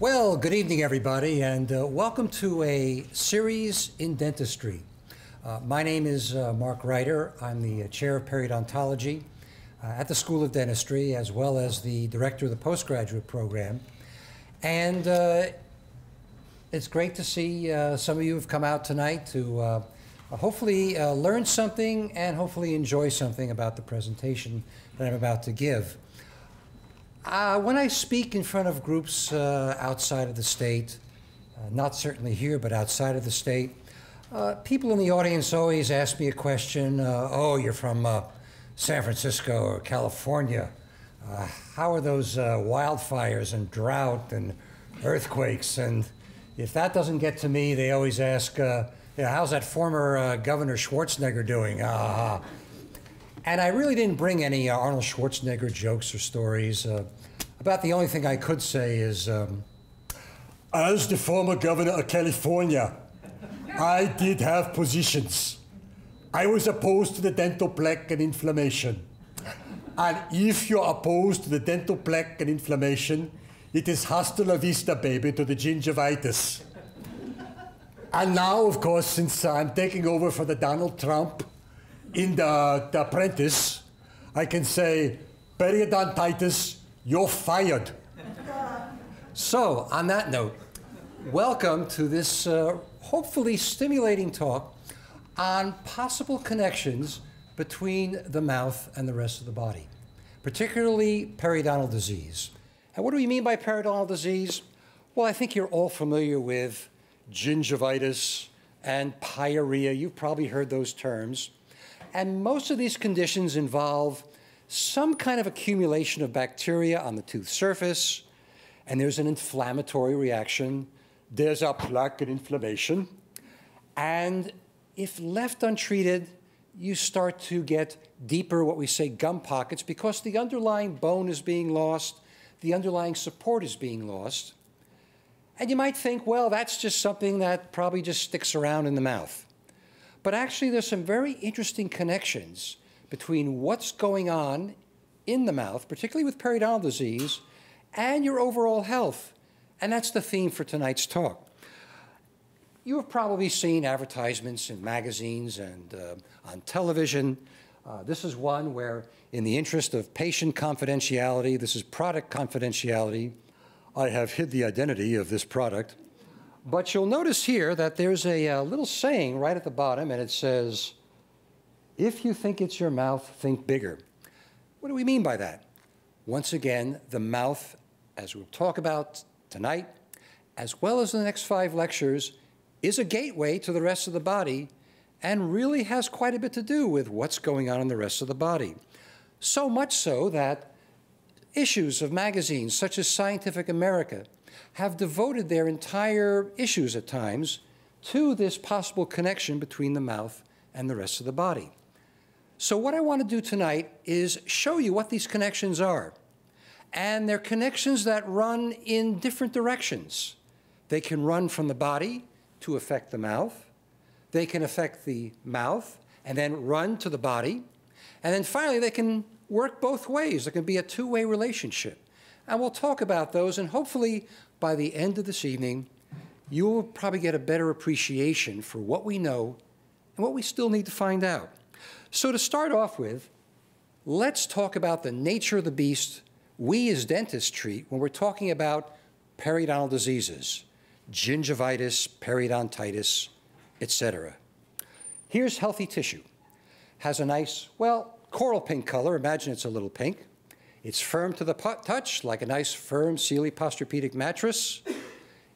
Well, good evening, everybody, and welcome to a series in dentistry. My name is Mark Ryder. I'm the chair of periodontology at the School of Dentistry, as well as the director of the postgraduate program. And it's great to see some of you have come out tonight to hopefully learn something and hopefully enjoy something about the presentation that I'm about to give. When I speak in front of groups outside of the state, not certainly here, but outside of the state, people in the audience always ask me a question, oh, you're from San Francisco or California. How are those wildfires and drought and earthquakes? And if that doesn't get to me, they always ask, you know, how's that former Governor Schwarzenegger doing? And I really didn't bring any Arnold Schwarzenegger jokes or stories. About the only thing I could say is, as the former governor of California, I did have positions. I was opposed to the dental plaque and inflammation. And if you're opposed to the dental plaque and inflammation, it is hasta la vista, baby, to the gingivitis. And now, of course, since I'm taking over for the Donald Trump, in the Apprentice, I can say, periodontitis, you're fired. So, on that note, welcome to this hopefully stimulating talk on possible connections between the mouth and the rest of the body, particularly periodontal disease. And what do we mean by periodontal disease? Well, I think you're all familiar with gingivitis and pyorrhea. You've probably heard those terms. And most of these conditions involve some kind of accumulation of bacteria on the tooth surface, and there's an inflammatory reaction. There's a plaque and inflammation. And if left untreated, you start to get deeper, what we say, gum pockets, because the underlying bone is being lost, the underlying support is being lost. And you might think, well, that's just something that probably just sticks around in the mouth. But actually, there's some very interesting connections between what's going on in the mouth, particularly with periodontal disease, and your overall health. And that's the theme for tonight's talk. You have probably seen advertisements in magazines and on television. This is one where, in the interest of patient confidentiality, this is product confidentiality. I have hid the identity of this product. But you'll notice here that there's a little saying right at the bottom, and it says, if you think it's your mouth, think bigger. What do we mean by that? Once again, the mouth, as we'll talk about tonight, as well as in the next 5 lectures, is a gateway to the rest of the body and really has quite a bit to do with what's going on in the rest of the body. So much so that issues of magazines such as Scientific America have devoted their entire issues at times to this possible connection between the mouth and the rest of the body. So what I want to do tonight is show you what these connections are. And they're connections that run in different directions. They can run from the body to affect the mouth. They can affect the mouth and then run to the body. And then finally, they can work both ways. There can be a two-way relationship. And we'll talk about those, and hopefully by the end of this evening, you'll probably get a better appreciation for what we know and what we still need to find out. So to start off with, Let's talk about the nature of the beast we as dentists treat when we're talking about periodontal diseases, gingivitis, periodontitis, etc. Here's healthy tissue. Has a nice, well, coral pink color. Imagine it's a little pink. It's firm to the touch, like a nice firm Sealy Posturepedic mattress.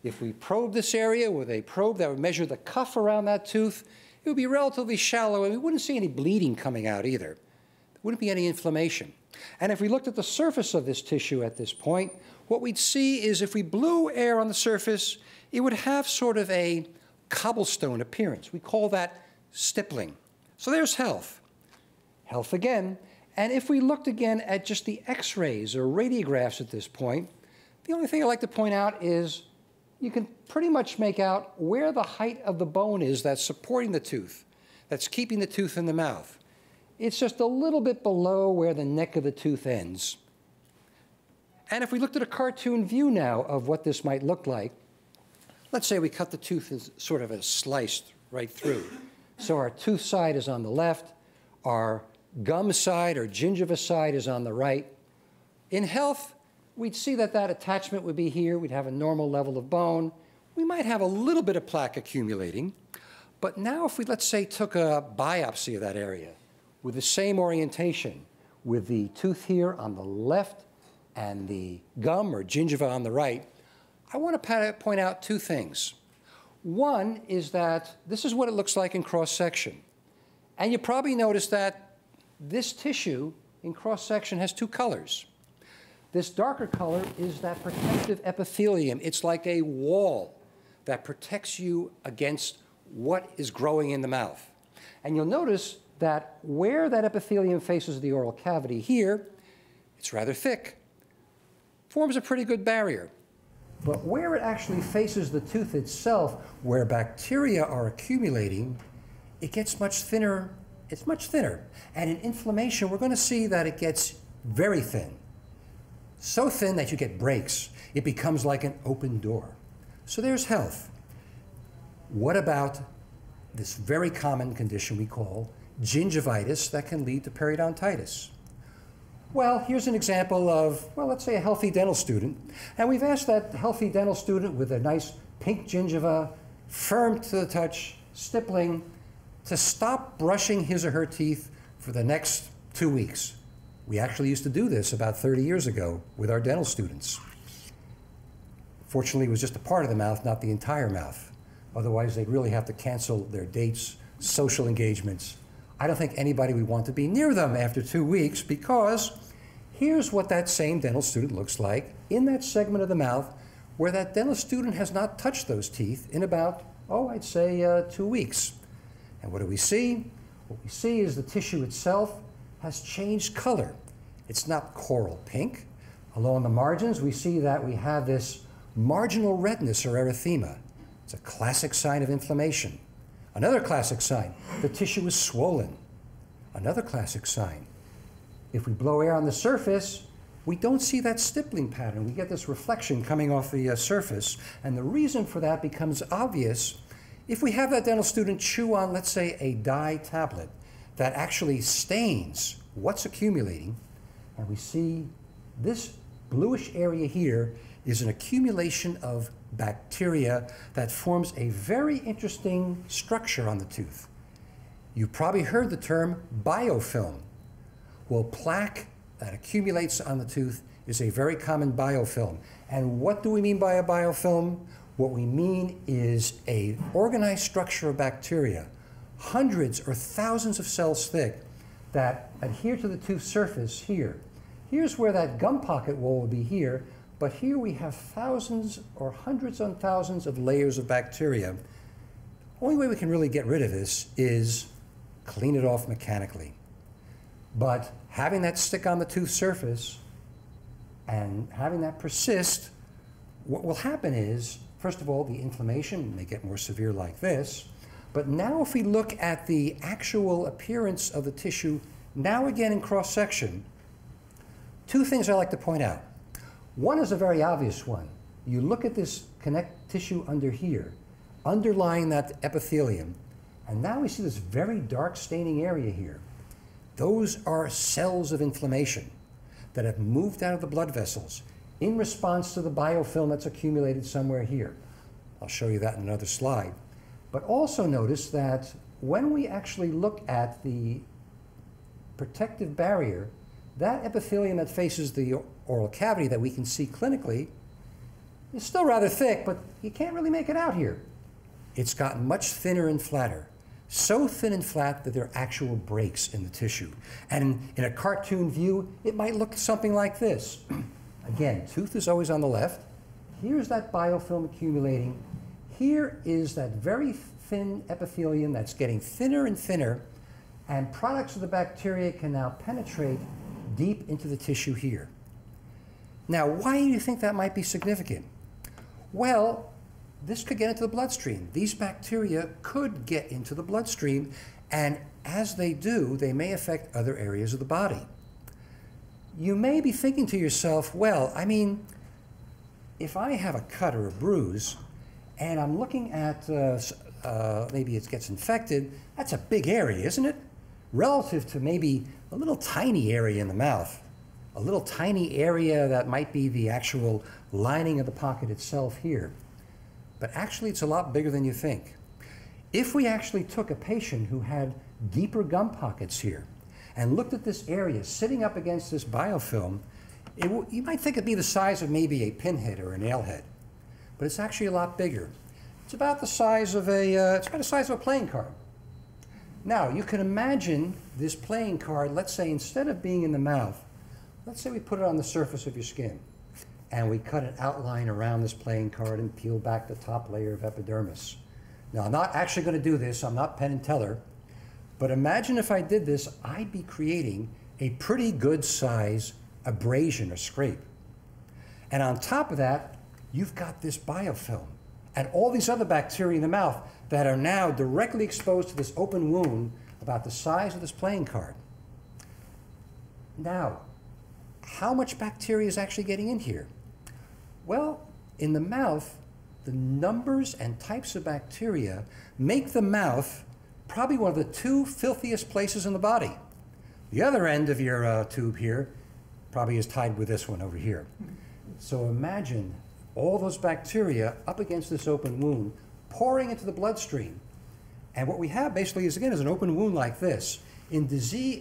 If we probe this area with a probe that would measure the cuff around that tooth, it would be relatively shallow, and we wouldn't see any bleeding coming out either. There wouldn't be any inflammation. And if we looked at the surface of this tissue at this point, what we'd see is if we blew air on the surface, it would have sort of a cobblestone appearance. We call that stippling. So there's health. Health again. And if we looked again at just the x-rays or radiographs at this point, the only thing I'd like to point out is you can pretty much make out where the height of the bone is that's supporting the tooth, that's keeping the tooth in the mouth. It's just a little bit below where the neck of the tooth ends. And if we looked at a cartoon view now of what this might look like, let's say we cut the tooth as sort of a sliced right through. So our tooth side is on the left, our gum side or gingiva side is on the right. In health, we'd see that that attachment would be here. We'd have a normal level of bone. We might have a little bit of plaque accumulating. But now if we, let's say, took a biopsy of that area with the same orientation, with the tooth here on the left and the gum or gingiva on the right, I want to point out two things. One is that this is what it looks like in cross-section. And you probably noticed that this tissue in cross-section has two colors. This darker color is that protective epithelium. It's like a wall that protects you against what is growing in the mouth. And you'll notice that where that epithelium faces the oral cavity here, it's rather thick, forms a pretty good barrier. But where it actually faces the tooth itself, where bacteria are accumulating, it gets much thinner. It's much thinner. And in inflammation, we're going to see that it gets very thin. So thin that you get breaks. It becomes like an open door. So there's health. What about this very common condition we call gingivitis that can lead to periodontitis? Well, here's an example of, well, let's say a healthy dental student. And we've asked that healthy dental student with a nice pink gingiva, firm to the touch, stippling, to stop brushing his or her teeth for the next 2 weeks. We actually used to do this about 30 years ago with our dental students. Fortunately, it was just a part of the mouth, not the entire mouth. Otherwise, they'd really have to cancel their dates, social engagements. I don't think anybody would want to be near them after 2 weeks, because here's what that same dental student looks like in that segment of the mouth where that dental student has not touched those teeth in about, oh, I'd say 2 weeks. And what do we see? What we see is the tissue itself has changed color. It's not coral pink. Along the margins, we see that we have this marginal redness or erythema. It's a classic sign of inflammation. Another classic sign, the tissue is swollen. Another classic sign. If we blow air on the surface, we don't see that stippling pattern. We get this reflection coming off the surface. And the reason for that becomes obvious if we have that dental student chew on, let's say, a dye tablet that actually stains what's accumulating. And we see this bluish area here is an accumulation of bacteria that forms a very interesting structure on the tooth. You probably heard the term biofilm. Well, plaque that accumulates on the tooth is a very common biofilm. And what do we mean by a biofilm? What we mean is an organized structure of bacteria, hundreds or thousands of cells thick, that adhere to the tooth surface here. Here's where that gum pocket wall would be here, but here we have thousands or hundreds on thousands of layers of bacteria. Only way we can really get rid of this is clean it off mechanically. But having that stick on the tooth surface and having that persist, what will happen is, first of all, the inflammation may get more severe like this. But now if we look at the actual appearance of the tissue, now again in cross-section, two things I like to point out. One is a very obvious one. You look at this connect tissue under here, underlying that epithelium, and now we see this very dark staining area here. Those are cells of inflammation that have moved out of the blood vessels in response to the biofilm that's accumulated somewhere here. I'll show you that in another slide. But also notice that when we actually look at the protective barrier, that epithelium that faces the oral cavity that we can see clinically is still rather thick, but you can't really make it out here. It's gotten much thinner and flatter, so thin and flat that there are actual breaks in the tissue. And in a cartoon view, it might look something like this. Again, tooth is always on the left. Here's that biofilm accumulating. Here is that very thin epithelium that's getting thinner and thinner, and products of the bacteria can now penetrate deep into the tissue here. Now, why do you think that might be significant? Well, this could get into the bloodstream. These bacteria could get into the bloodstream, and as they do, they may affect other areas of the body. You may be thinking to yourself, well, I mean, if I have a cut or a bruise, and I'm looking at maybe it gets infected, that's a big area, isn't it? Relative to maybe a little tiny area in the mouth, a little tiny area that might be the actual lining of the pocket itself here. But actually, it's a lot bigger than you think. If we actually took a patient who had deeper gum pockets here and looked at this area sitting up against this biofilm, you might think it'd be the size of maybe a pinhead or a nailhead, but it's actually a lot bigger. It's about the size of a playing card. Now, you can imagine this playing card, let's say instead of being in the mouth, let's say we put it on the surface of your skin, and we cut an outline around this playing card and peel back the top layer of epidermis. Now, I'm not actually going to do this. I'm not Penn and Teller. But imagine if I did this, I'd be creating a pretty good size abrasion or scrape. And on top of that, you've got this biofilm and all these other bacteria in the mouth that are now directly exposed to this open wound about the size of this playing card. Now, how much bacteria is actually getting in here? Well, in the mouth, the numbers and types of bacteria make the mouth probably one of the two filthiest places in the body. The other end of your tube here probably is tied with this one over here. So imagine all those bacteria up against this open wound pouring into the bloodstream. And what we have basically is, again, is an open wound like this. In disease,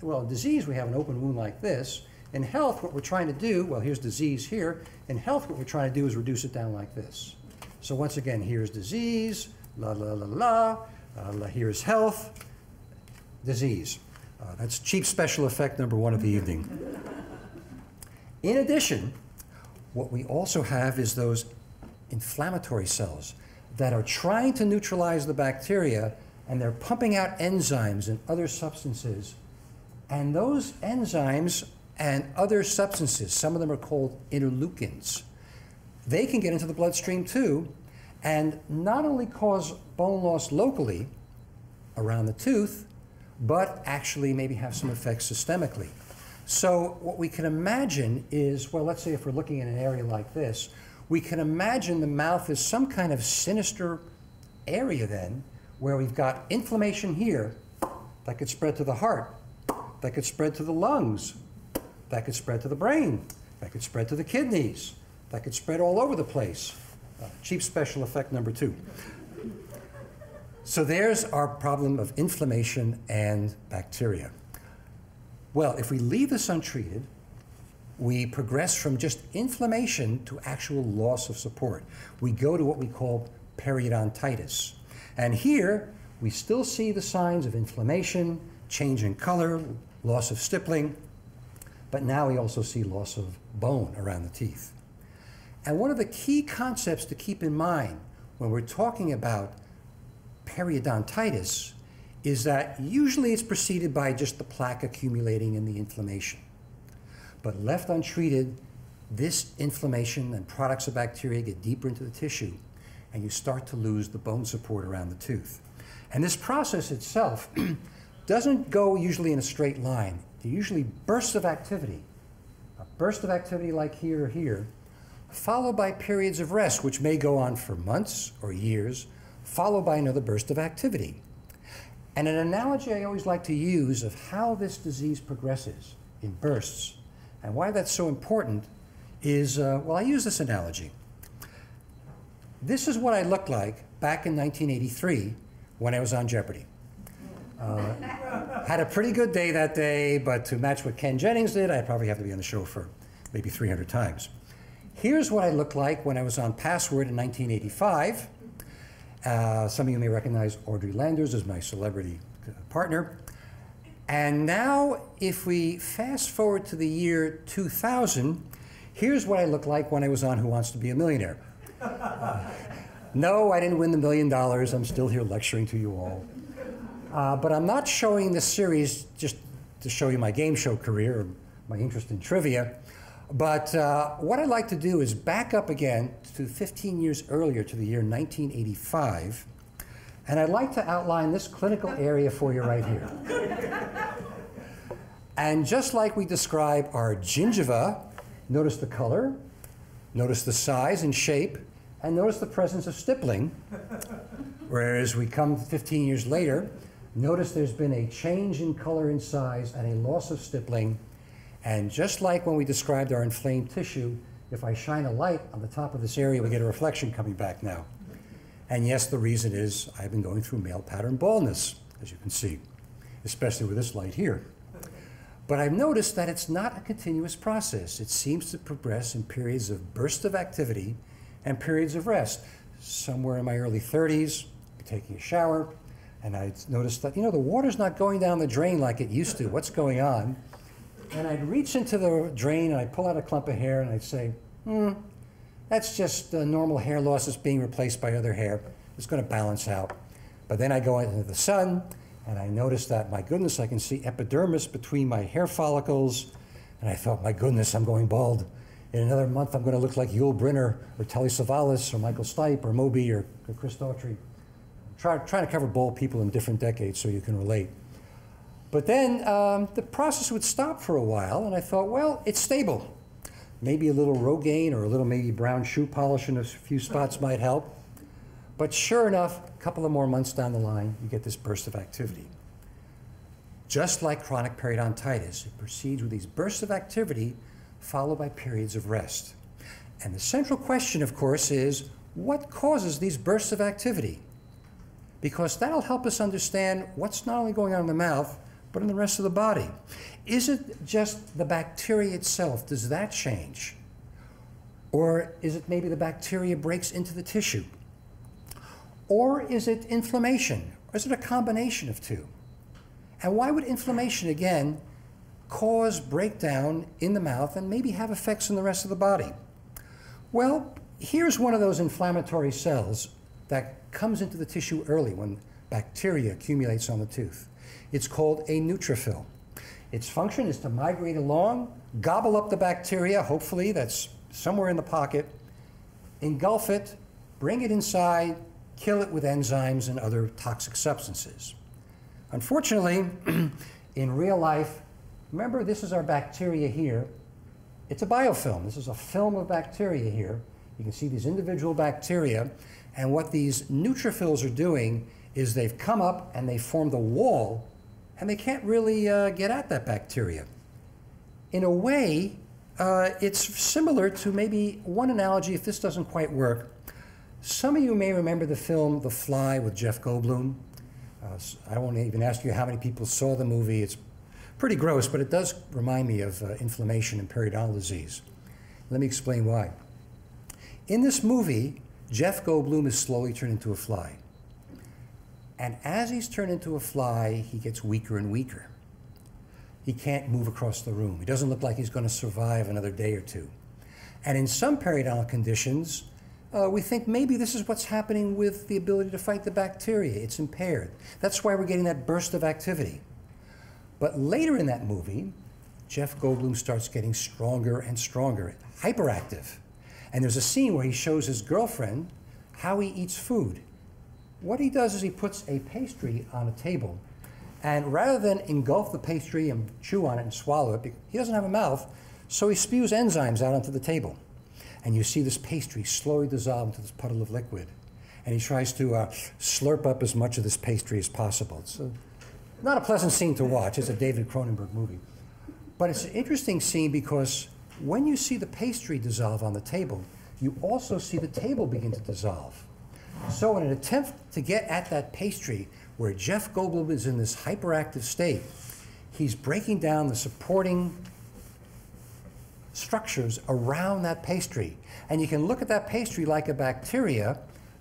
we have an open wound like this. In health, what we're trying to do, well, here's disease here. In health, what we're trying to do is reduce it down like this. So once again, here's disease, la, la, la, la. Here's health, disease. That's cheap special effect number one of the evening. In addition, what we also have is those inflammatory cells that are trying to neutralize the bacteria, and they're pumping out enzymes and other substances. And those enzymes and other substances, some of them are called interleukins, they can get into the bloodstream too, and not only cause bone loss locally around the tooth, but actually maybe have some effects systemically. So what we can imagine is, well, let's say if we're looking at an area like this, we can imagine the mouth is some kind of sinister area then, where we've got inflammation here that could spread to the heart, that could spread to the lungs, that could spread to the brain, that could spread to the kidneys, that could spread all over the place. Cheap special effect number two. So there's our problem of inflammation and bacteria. Well, if we leave this untreated, we progress from just inflammation to actual loss of support. We go to what we call periodontitis. And here, we still see the signs of inflammation, change in color, loss of stippling, but now we also see loss of bone around the teeth. And one of the key concepts to keep in mind when we're talking about periodontitis is that usually it's preceded by just the plaque accumulating and the inflammation. But left untreated, this inflammation and products of bacteria get deeper into the tissue, and you start to lose the bone support around the tooth. And this process itself doesn't go usually in a straight line. There are usually bursts of activity, a burst of activity like here or here, followed by periods of rest, which may go on for months or years, followed by another burst of activity. And an analogy I always like to use of how this disease progresses in bursts and why that's so important is, well, I use this analogy. This is what I looked like back in 1983 when I was on Jeopardy. Had a pretty good day that day, but to match what Ken Jennings did, I'd probably have to be on the show for maybe 300 times. Here's what I looked like when I was on Password in 1985. Some of you may recognize Audrey Landers as my celebrity partner. And now, if we fast forward to the year 2000, here's what I looked like when I was on Who Wants to Be a Millionaire. No, I didn't win the $1 million. I'm still here lecturing to you all. But I'm not showing this series just to show you my game show career or my interest in trivia. But what I'd like to do is back up again to 15 years earlier, to the year 1985. And I'd like to outline this clinical area for you right here. And just like we describe our gingiva, notice the color, notice the size and shape, and notice the presence of stippling. Whereas we come 15 years later, notice there's been a change in color and size and a loss of stippling. And just like when we described our inflamed tissue, if I shine a light on the top of this area, we get a reflection coming back now. And yes, the reason is I've been going through male pattern baldness, as you can see, especially with this light here. But I've noticed that it's not a continuous process. It seems to progress in periods of burst of activity and periods of rest. Somewhere in my early 30s, I'm taking a shower, and I noticed that, you know, the water's not going down the drain like it used to. What's going on? And I'd reach into the drain, and I'd pull out a clump of hair, and I'd say, that's just normal hair loss that's being replaced by other hair. It's going to balance out. But then I go into the sun, and I notice that, my goodness, I can see epidermis between my hair follicles. And I thought, my goodness, I'm going bald. In another month, I'm going to look like Yul Brynner or Telly Savalas or Michael Stipe or Moby or Chris Daltrey. Trying to cover bald people in different decades so you can relate. But then the process would stop for a while, and I thought, well, it's stable. Maybe a little Rogaine or a little maybe brown shoe polish in a few spots might help. But sure enough, a couple of more months down the line, you get this burst of activity. Just like chronic periodontitis, it proceeds with these bursts of activity followed by periods of rest. And the central question, of course, is what causes these bursts of activity? Because that'll help us understand what's not only going on in the mouth, but in the rest of the body. Is it just the bacteria itself? Does that change? Or is it maybe the bacteria breaks into the tissue? Or is it inflammation? Or is it a combination of two? And why would inflammation, again, cause breakdown in the mouth and maybe have effects in the rest of the body? Well, here's one of those inflammatory cells that comes into the tissue early when bacteria accumulates on the tooth. It's called a neutrophil. Its function is to migrate along, gobble up the bacteria, hopefully that's somewhere in the pocket, engulf it, bring it inside, kill it with enzymes and other toxic substances. Unfortunately, in real life, remember this is our bacteria here. It's a biofilm. This is a film of bacteria here. You can see these individual bacteria, and what these neutrophils are doing is they've come up and they formed a wall, and they can't really get at that bacteria. In a way, it's similar to maybe one analogy, if this doesn't quite work. Some of you may remember the film The Fly with Jeff Goldblum. I won't even ask you how many people saw the movie. It's pretty gross, but it does remind me of inflammation and periodontal disease. Let me explain why. In this movie, Jeff Goldblum is slowly turned into a fly. And as he's turned into a fly, he gets weaker and weaker. He can't move across the room. He doesn't look like he's going to survive another day or two. And in some periodontal conditions, we think maybe this is what's happening with the ability to fight the bacteria. It's impaired. That's why we're getting that burst of activity. But later in that movie, Jeff Goldblum starts getting stronger and stronger, hyperactive. And there's a scene where he shows his girlfriend how he eats food. What he does is he puts a pastry on a table, and rather than engulf the pastry and chew on it and swallow it, he doesn't have a mouth, so he spews enzymes out onto the table. And you see this pastry slowly dissolve into this puddle of liquid. and he tries to slurp up as much of this pastry as possible. It's not a pleasant scene to watch. It's a David Cronenberg movie. But it's an interesting scene because when you see the pastry dissolve on the table, you also see the table begin to dissolve. So in an attempt to get at that pastry, where Jeff Goldblum is in this hyperactive state, he's breaking down the supporting structures around that pastry. And you can look at that pastry like a bacteria,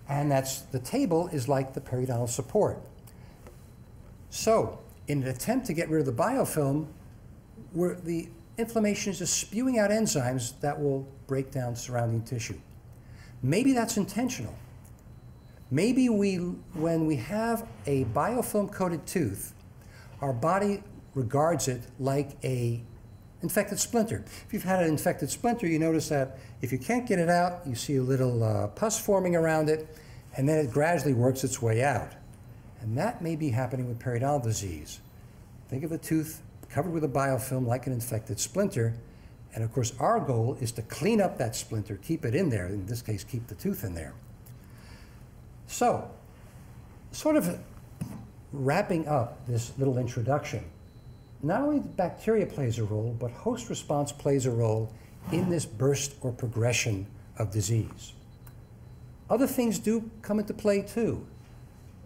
and that's the table is like the periodontal support. So in an attempt to get rid of the biofilm, where the inflammation is just spewing out enzymes that will break down surrounding tissue. Maybe that's intentional. Maybe when we have a biofilm-coated tooth, our body regards it like an infected splinter. If you've had an infected splinter, you notice that if you can't get it out, you see a little pus forming around it, and then it gradually works its way out. And that may be happening with periodontal disease. Think of a tooth covered with a biofilm like an infected splinter, and of course our goal is to clean up that splinter, keep it in there, in this case, keep the tooth in there. So, sort of wrapping up this little introduction, not only the bacteria plays a role, but host response plays a role in this burst or progression of disease. Other things do come into play too.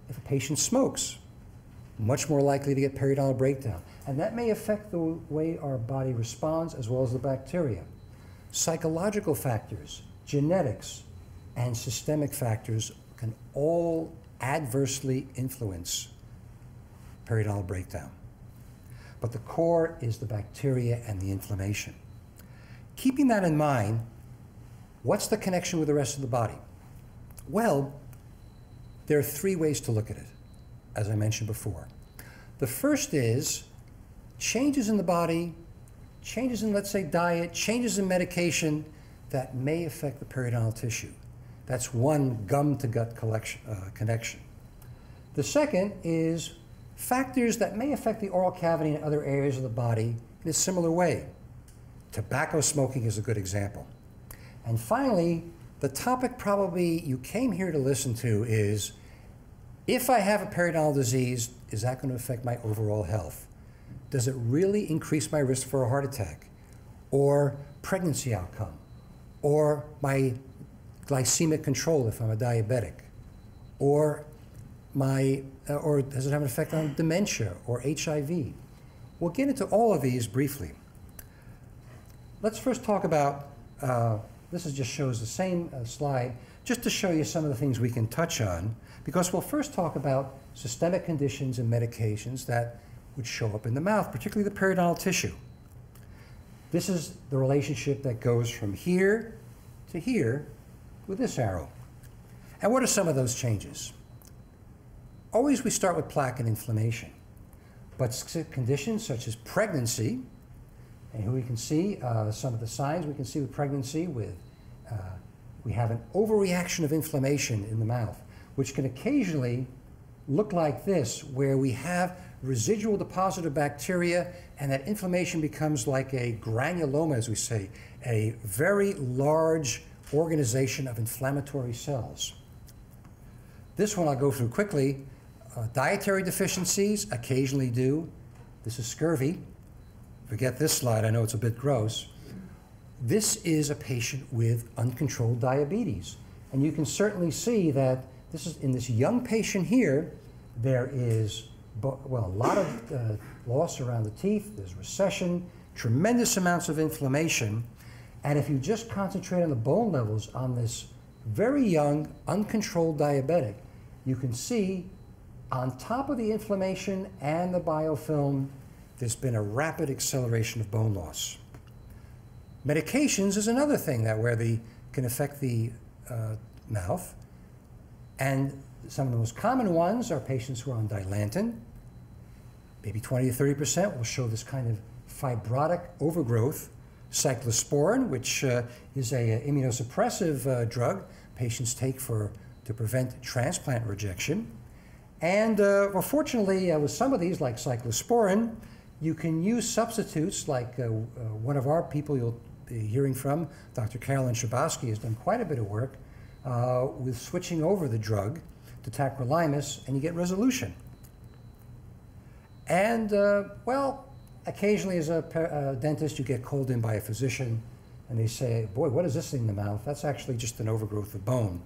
If a patient smokes, much more likely to get periodontal breakdown. And that may affect the way our body responds as well as the bacteria. Psychological factors, genetics, and systemic factors can all adversely influence periodontal breakdown. But the core is the bacteria and the inflammation. Keeping that in mind, what's the connection with the rest of the body? Well, there are three ways to look at it, as I mentioned before. The first is changes in the body, changes in, let's say, diet, changes in medication that may affect the periodontal tissue. That's one gum-to-gut connection. The second is factors that may affect the oral cavity and other areas of the body in a similar way. Tobacco smoking is a good example. And finally, the topic probably you came here to listen to is, if I have a periodontal disease, is that going to affect my overall health? Does it really increase my risk for a heart attack, or pregnancy outcome, or my glycemic control if I'm a diabetic, or does it have an effect on dementia or HIV? We'll get into all of these briefly. Let's first talk about, this is just shows the same slide, just to show you some of the things we can touch on, because we'll first talk about systemic conditions and medications that would show up in the mouth, particularly the periodontal tissue. This is the relationship that goes from here to here, with this arrow. And what are some of those changes? Always we start with plaque and inflammation, but conditions such as pregnancy, and here we can see some of the signs we can see with pregnancy, with we have an overreaction of inflammation in the mouth, which can occasionally look like this, where we have residual deposit of bacteria, and that inflammation becomes like a granuloma, as we say, a very large organization of inflammatory cells. This one I'll go through quickly. Dietary deficiencies occasionally do. This is scurvy. Forget this slide, I know it's a bit gross. This is a patient with uncontrolled diabetes. And you can certainly see that this is in this young patient here, there is, well, a lot of loss around the teeth, there's recession, tremendous amounts of inflammation. And if you just concentrate on the bone levels on this very young, uncontrolled diabetic, you can see on top of the inflammation and the biofilm, there's been a rapid acceleration of bone loss. Medications is another thing that where they can affect the mouth. And some of the most common ones are patients who are on Dilantin. Maybe 20 to 30% will show this kind of fibrotic overgrowth. Cyclosporin, which is an immunosuppressive drug patients take to prevent transplant rejection. And well, fortunately, with some of these, like cyclosporin, you can use substitutes like one of our people you'll be hearing from, Dr. Carolyn Schabowski, has done quite a bit of work with switching over the drug to tacrolimus, and you get resolution. And, well, occasionally as a dentist, you get called in by a physician, and they say, boy, what is this thing in the mouth? That's actually just an overgrowth of bone.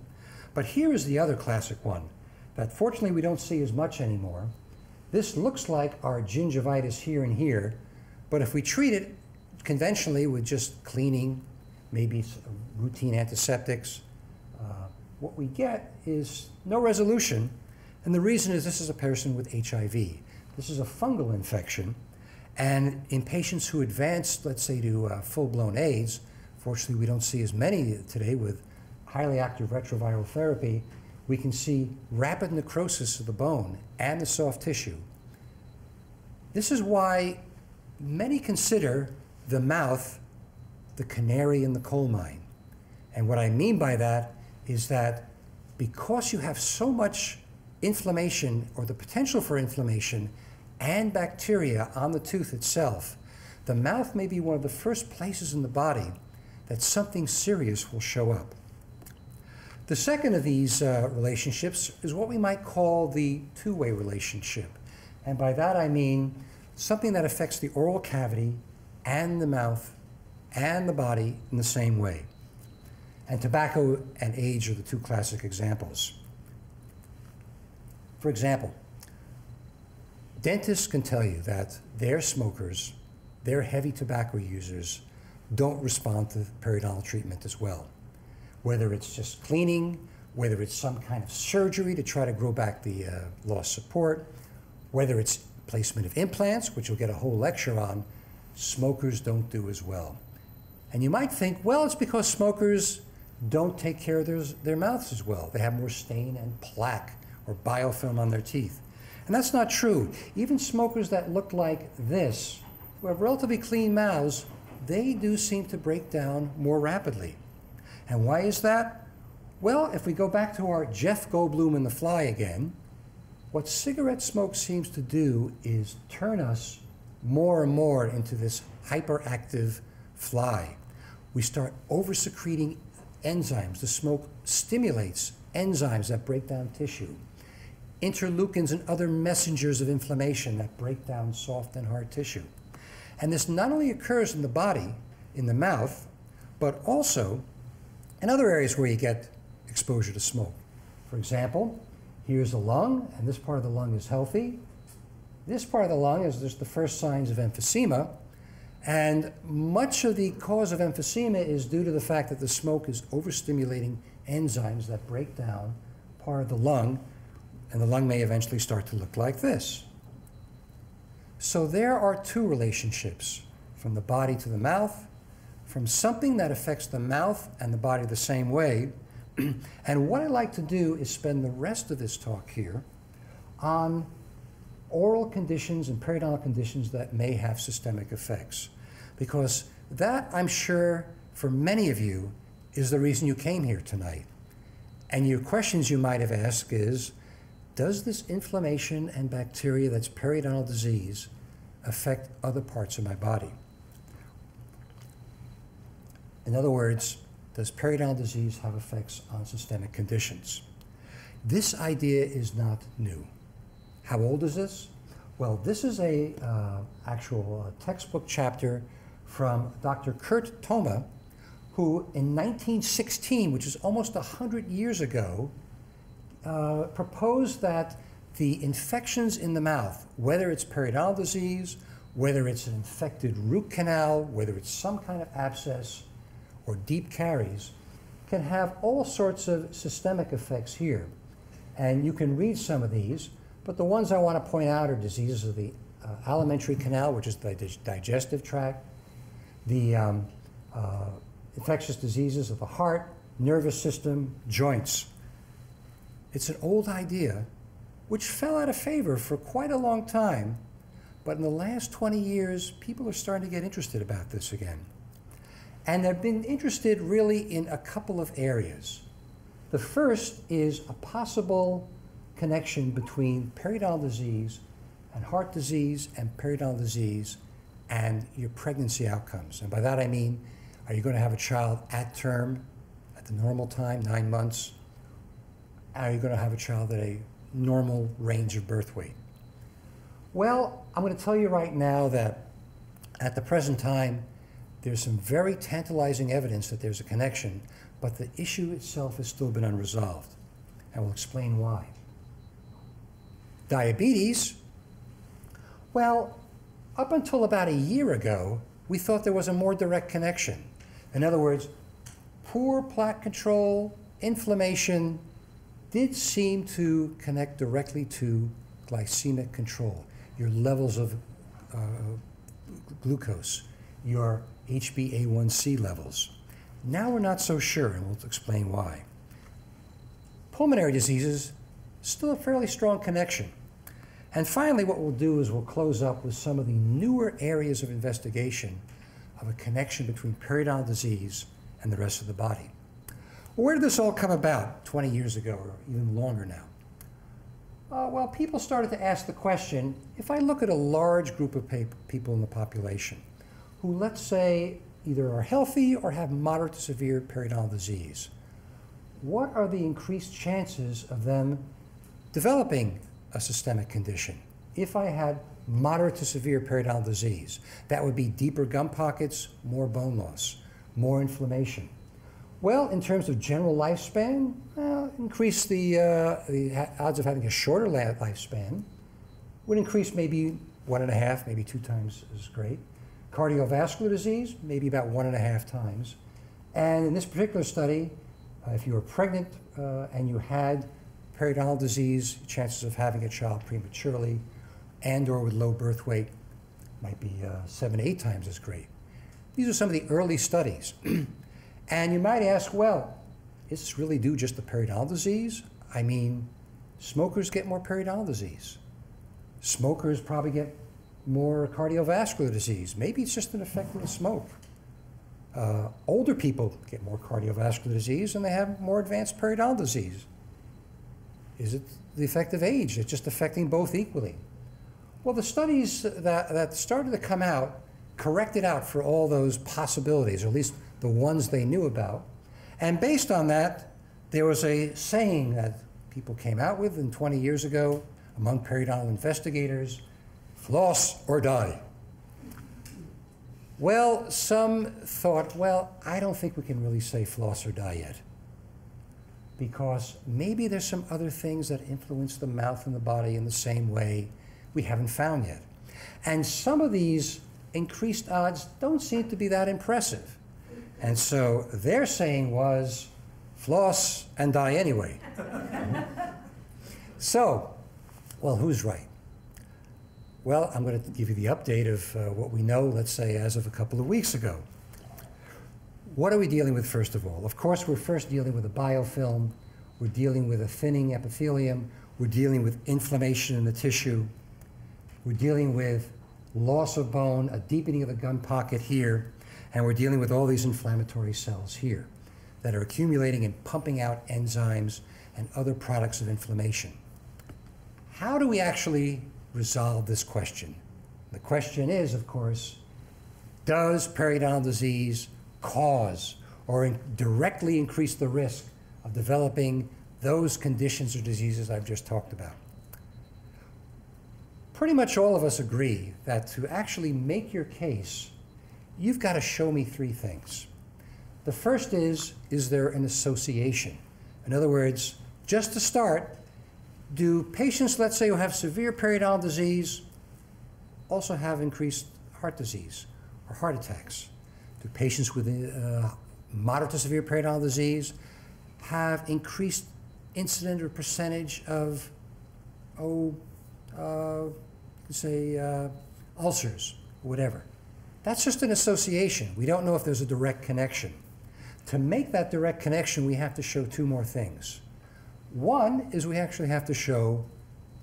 But here is the other classic one that fortunately we don't see as much anymore. This looks like our gingivitis here and here, but if we treat it conventionally with just cleaning, maybe routine antiseptics, what we get is no resolution. And the reason is this is a person with HIV. This is a fungal infection. And in patients who advanced, let's say, to full-blown AIDS, fortunately we don't see as many today with highly active retroviral therapy, we can see rapid necrosis of the bone and the soft tissue. This is why many consider the mouth the canary in the coal mine. And what I mean by that is that because you have so much inflammation or the potential for inflammation and bacteria on the tooth itself, the mouth may be one of the first places in the body that something serious will show up. The second of these relationships is what we might call the two-way relationship. And by that I mean something that affects the oral cavity and the mouth and the body in the same way. And tobacco and age are the two classic examples. For example, dentists can tell you that their smokers, their heavy tobacco users, don't respond to periodontal treatment as well. Whether it's just cleaning, whether it's some kind of surgery to try to grow back the lost support, whether it's placement of implants, which you'll get a whole lecture on, smokers don't do as well. And you might think, well, it's because smokers don't take care of their mouths as well. They have more stain and plaque or biofilm on their teeth. And that's not true. Even smokers that look like this, who have relatively clean mouths, they do seem to break down more rapidly. And why is that? Well, if we go back to our Jeff Goldblum in The Fly again, what cigarette smoke seems to do is turn us more and more into this hyperactive fly. We start over-secreting enzymes. The smoke stimulates enzymes that break down tissue, interleukins and other messengers of inflammation that break down soft and hard tissue. And this not only occurs in the body, in the mouth, but also and other areas where you get exposure to smoke. For example, here's the lung, and this part of the lung is healthy. This part of the lung is just the first signs of emphysema, and much of the cause of emphysema is due to the fact that the smoke is overstimulating enzymes that break down part of the lung, and the lung may eventually start to look like this. So there are two relationships, from the body to the mouth, from something that affects the mouth and the body the same way. And what I'd like to do is spend the rest of this talk here on oral conditions and periodontal conditions that may have systemic effects. Because that, I'm sure, for many of you, is the reason you came here tonight. And your questions you might have asked is, does this inflammation and bacteria that's periodontal disease affect other parts of my body? In other words, does periodontal disease have effects on systemic conditions? This idea is not new. How old is this? Well, this is a actual textbook chapter from Dr. Kurt Thoma, who in 1916, which is almost 100 years ago, proposed that the infections in the mouth, whether it's periodontal disease, whether it's an infected root canal, whether it's some kind of abscess, or deep caries, can have all sorts of systemic effects here. And you can read some of these, but the ones I want to point out are diseases of the alimentary canal, which is the digestive tract, the infectious diseases of the heart, nervous system, joints. It's an old idea which fell out of favor for quite a long time, but in the last 20 years, people are starting to get interested about this again. And they've been interested really in a couple of areas. The first is a possible connection between periodontal disease and heart disease and periodontal disease and your pregnancy outcomes. And by that I mean, are you going to have a child at term, at the normal time, 9 months, are you going to have a child at a normal range of birth weight? Well, I'm going to tell you right now that at the present time, there's some very tantalizing evidence that there's a connection, but the issue itself has still been unresolved. I will explain why. Diabetes, well, up until about a year ago, we thought there was a more direct connection. In other words, poor plaque control, inflammation did seem to connect directly to glycemic control, your levels of glucose, your HbA1c levels. Now we're not so sure, and we'll explain why. Pulmonary diseases, still a fairly strong connection. And finally, what we'll do is we'll close up with some of the newer areas of investigation of a connection between periodontal disease and the rest of the body. Well, where did this all come about 20 years ago, or even longer now? Well, people started to ask the question, if I look at a large group of people in the population who, let's say, either are healthy or have moderate to severe periodontal disease, what are the increased chances of them developing a systemic condition? If I had moderate to severe periodontal disease, that would be deeper gum pockets, more bone loss, more inflammation. Well, in terms of general lifespan, increase the odds of having a shorter lifespan would increase maybe 1.5, maybe 2 times as great. Cardiovascular disease, maybe about 1.5 times. And in this particular study, if you were pregnant and you had periodontal disease, chances of having a child prematurely and or with low birth weight might be 7 to 8 times as great. These are some of the early studies. And you might ask, well, is this really due just to periodontal disease? I mean, smokers get more periodontal disease. Smokers probably get more cardiovascular disease. Maybe it's just an effect of the smoke. Older people get more cardiovascular disease and they have more advanced periodontal disease. Is it the effect of age? It's just affecting both equally. Well, the studies that started to come out corrected out for all those possibilities, or at least the ones they knew about. And based on that, there was a saying that people came out with 20 years ago among periodontal investigators, floss or die. Well, some thought, well, I don't think we can really say floss or die yet, because maybe there's some other things that influence the mouth and the body in the same way we haven't found yet. And some of these increased odds don't seem to be that impressive. And so their saying was, floss and die anyway. So, well, who's right? Well, I'm going to give you the update of what we know, let's say, as of a couple of weeks ago. What are we dealing with, first of all? Of course, we're first dealing with a biofilm. We're dealing with a thinning epithelium. We're dealing with inflammation in the tissue. We're dealing with loss of bone, a deepening of the gum pocket here. And we're dealing with all these inflammatory cells here that are accumulating and pumping out enzymes and other products of inflammation. How do we actually resolve this question? The question is, of course, does periodontal disease cause or directly increase the risk of developing those conditions or diseases I've just talked about? Pretty much all of us agree that to actually make your case, you've got to show me 3 things. The first is there an association? In other words, just to start, do patients, let's say, who have severe periodontal disease also have increased heart disease or heart attacks? Do patients with moderate to severe periodontal disease have increased incident or percentage of, ulcers, whatever? That's just an association. We don't know if there's a direct connection. To make that direct connection, we have to show 2 more things. One is we actually have to show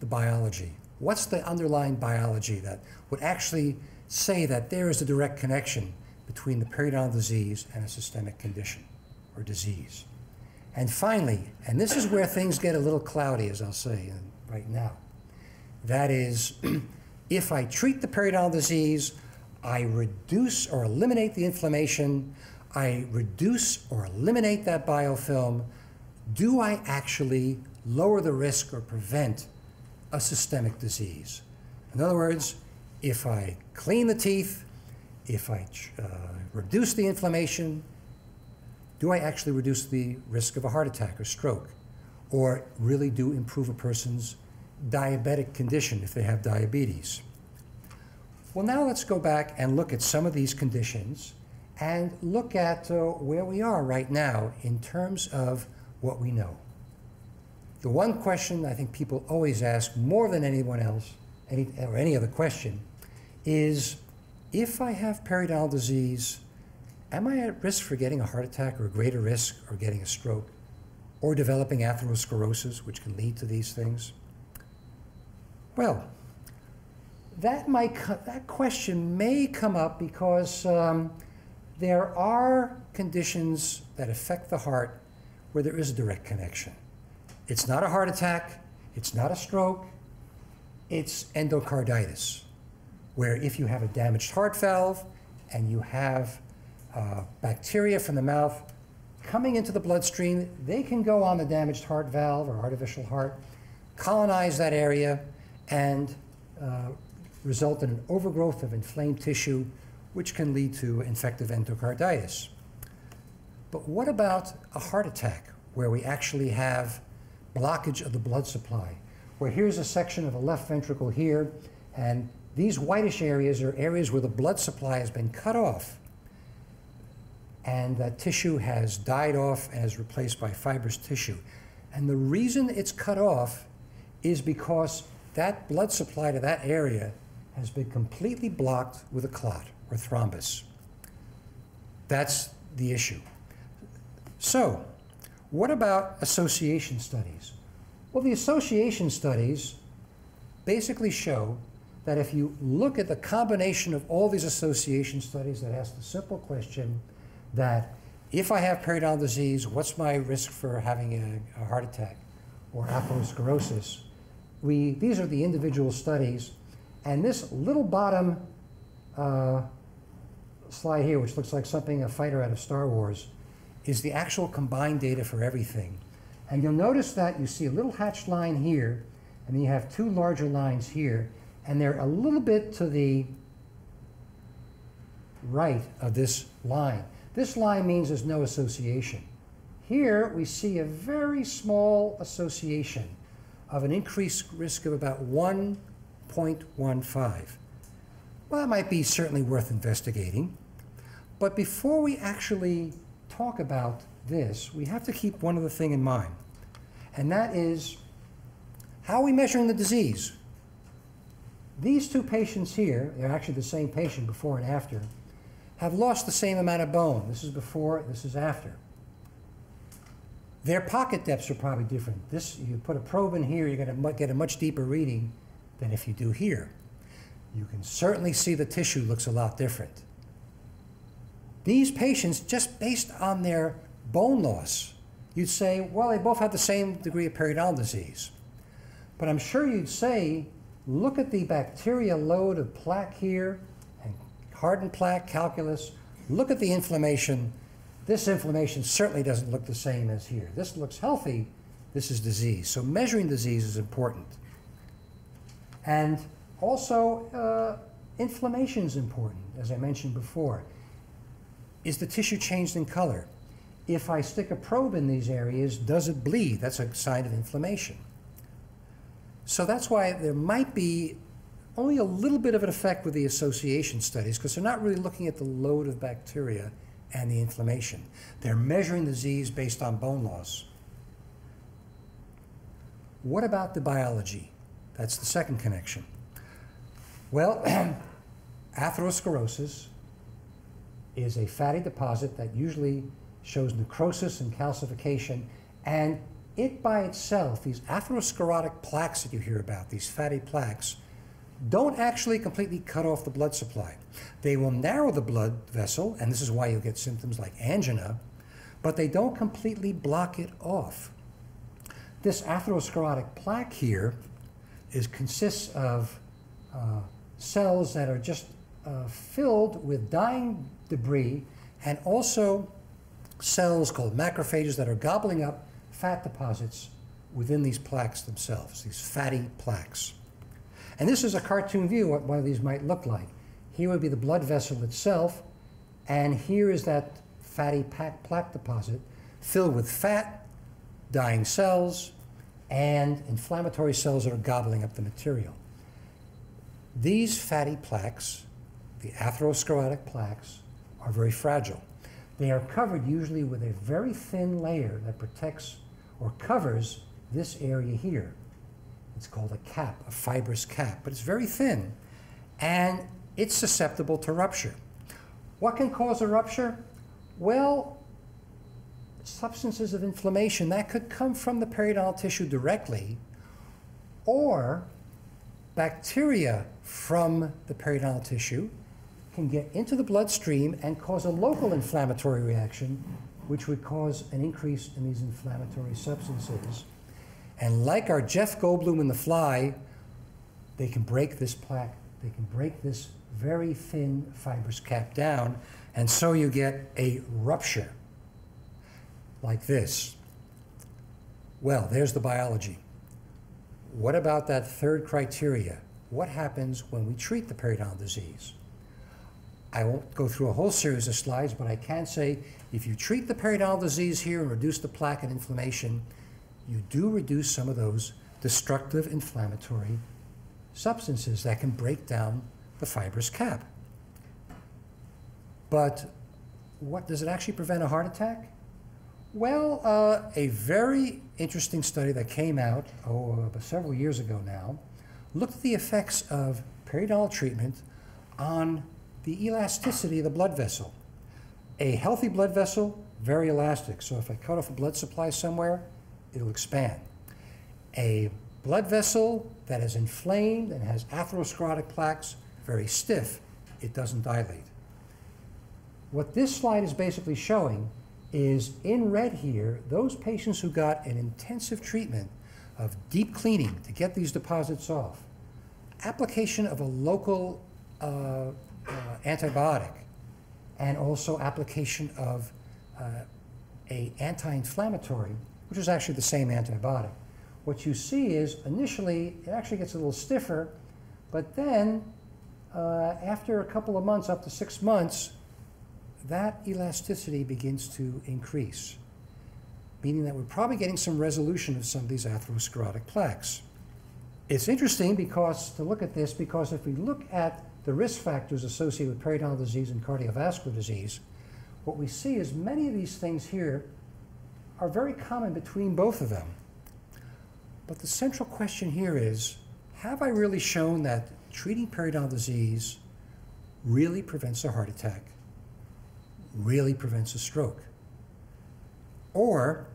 the biology. What's the underlying biology that would actually say that there is a direct connection between the periodontal disease and a systemic condition or disease? And finally, and this is where things get a little cloudy, as I'll say right now, that is, if I treat the periodontal disease, I reduce or eliminate the inflammation, I reduce or eliminate that biofilm, do I actually lower the risk or prevent a systemic disease? In other words, if I clean the teeth, if I reduce the inflammation, do I actually reduce the risk of a heart attack or stroke? Or really do improve a person's diabetic condition if they have diabetes? Well, now let's go back and look at some of these conditions and look at where we are right now in terms of what we know. The one question I think people always ask more than anyone else, or any other question, is if I have periodontal disease, am I at risk for getting a heart attack or a greater risk or getting a stroke or developing atherosclerosis, which can lead to these things? Well, that question may come up because there are conditions that affect the heart where there is a direct connection. It's not a heart attack, it's not a stroke, it's endocarditis, where if you have a damaged heart valve and you have bacteria from the mouth coming into the bloodstream, they can go on the damaged heart valve or artificial heart, colonize that area, and result in an overgrowth of inflamed tissue, which can lead to infective endocarditis. But what about a heart attack, where we actually have blockage of the blood supply, where here's a section of the left ventricle here, and these whitish areas are areas where the blood supply has been cut off, and that tissue has died off and is replaced by fibrous tissue. And the reason it's cut off is because that blood supply to that area has been completely blocked with a clot or thrombus. That's the issue. So, what about association studies? Well, the association studies basically show that if you look at the combination of all these association studies that ask the simple question, that if I have periodontal disease, what's my risk for having a heart attack or atherosclerosis? These are the individual studies. And this little bottom slide here, which looks like something a fighter out of Star Wars, is the actual combined data for everything. And you'll notice that you see a little hatched line here, and then you have two larger lines here. And they're a little bit to the right of this line. This line means there's no association. Here we see a very small association of an increased risk of about 1.15. Well, that might be certainly worth investigating. But before we actually talk about this, we have to keep one other thing in mind. And that is, how are we measuring the disease? These two patients here, they're actually the same patient before and after, have lost the same amount of bone. This is before, this is after. Their pocket depths are probably different. This, you put a probe in here, you're going to get a much deeper reading than if you do here. You can certainly see the tissue looks a lot different. These patients, just based on their bone loss, you'd say, well, they both have the same degree of periodontal disease. But I'm sure you'd say, look at the bacteria load of plaque here, hardened plaque, calculus, look at the inflammation. This inflammation certainly doesn't look the same as here. This looks healthy, this is disease. So measuring disease is important. And also, inflammation is important, as I mentioned before. Is the tissue changed in color? If I stick a probe in these areas, does it bleed? That's a sign of inflammation. So that's why there might be only a little bit of an effect with the association studies, because they're not really looking at the load of bacteria and the inflammation. They're measuring disease based on bone loss. What about the biology? That's the second connection. Well, atherosclerosis is a fatty deposit that usually shows necrosis and calcification, and it by itself, these atherosclerotic plaques that you hear about, these fatty plaques, don't actually completely cut off the blood supply. They will narrow the blood vessel, and this is why you get symptoms like angina, but they don't completely block it off. This atherosclerotic plaque here consists of cells that are just filled with dying debris and also cells called macrophages that are gobbling up fat deposits within these plaques themselves, these fatty plaques. And this is a cartoon view what one of these might look like. Here would be the blood vessel itself, and here is that fatty plaque deposit filled with fat, dying cells, and inflammatory cells that are gobbling up the material. These fatty plaques, the atherosclerotic plaques, are very fragile. They are covered usually with a very thin layer that protects or covers this area here. It's called a cap, a fibrous cap, but it's very thin, and it's susceptible to rupture. What can cause a rupture? Well, substances of inflammation that could come from the periodontal tissue directly, or bacteria from the periodontal tissue can get into the bloodstream and cause a local inflammatory reaction, which would cause an increase in these inflammatory substances. And like our Jeff Goldblum in The Fly, they can break this plaque, they can break this very thin fibrous cap down, and so you get a rupture like this. Well, there's the biology. What about that third criteria? What happens when we treat the periodontal disease? I won't go through a whole series of slides, but I can say if you treat the periodontal disease here and reduce the plaque and inflammation, you do reduce some of those destructive inflammatory substances that can break down the fibrous cap. But what does it actually prevent a heart attack? Well, a very interesting study that came out several years ago now looked at the effects of periodontal treatment on the elasticity of the blood vessel. A healthy blood vessel, very elastic. So if I cut off a blood supply somewhere, it'll expand. A blood vessel that is inflamed and has atherosclerotic plaques, very stiff, it doesn't dilate. What this slide is basically showing is in red here, those patients who got an intensive treatment of deep cleaning to get these deposits off, application of a local antibiotic, and also application of an anti-inflammatory, which is actually the same antibiotic. What you see is initially, it actually gets a little stiffer, but then after a couple of months, up to 6 months, that elasticity begins to increase, meaning that we're probably getting some resolution of some of these atherosclerotic plaques. It's interesting to look at this, because if we look at the risk factors associated with periodontal disease and cardiovascular disease, what we see is many of these things here are very common between both of them. But the central question here is, have I really shown that treating periodontal disease really prevents a heart attack, really prevents a stroke? Or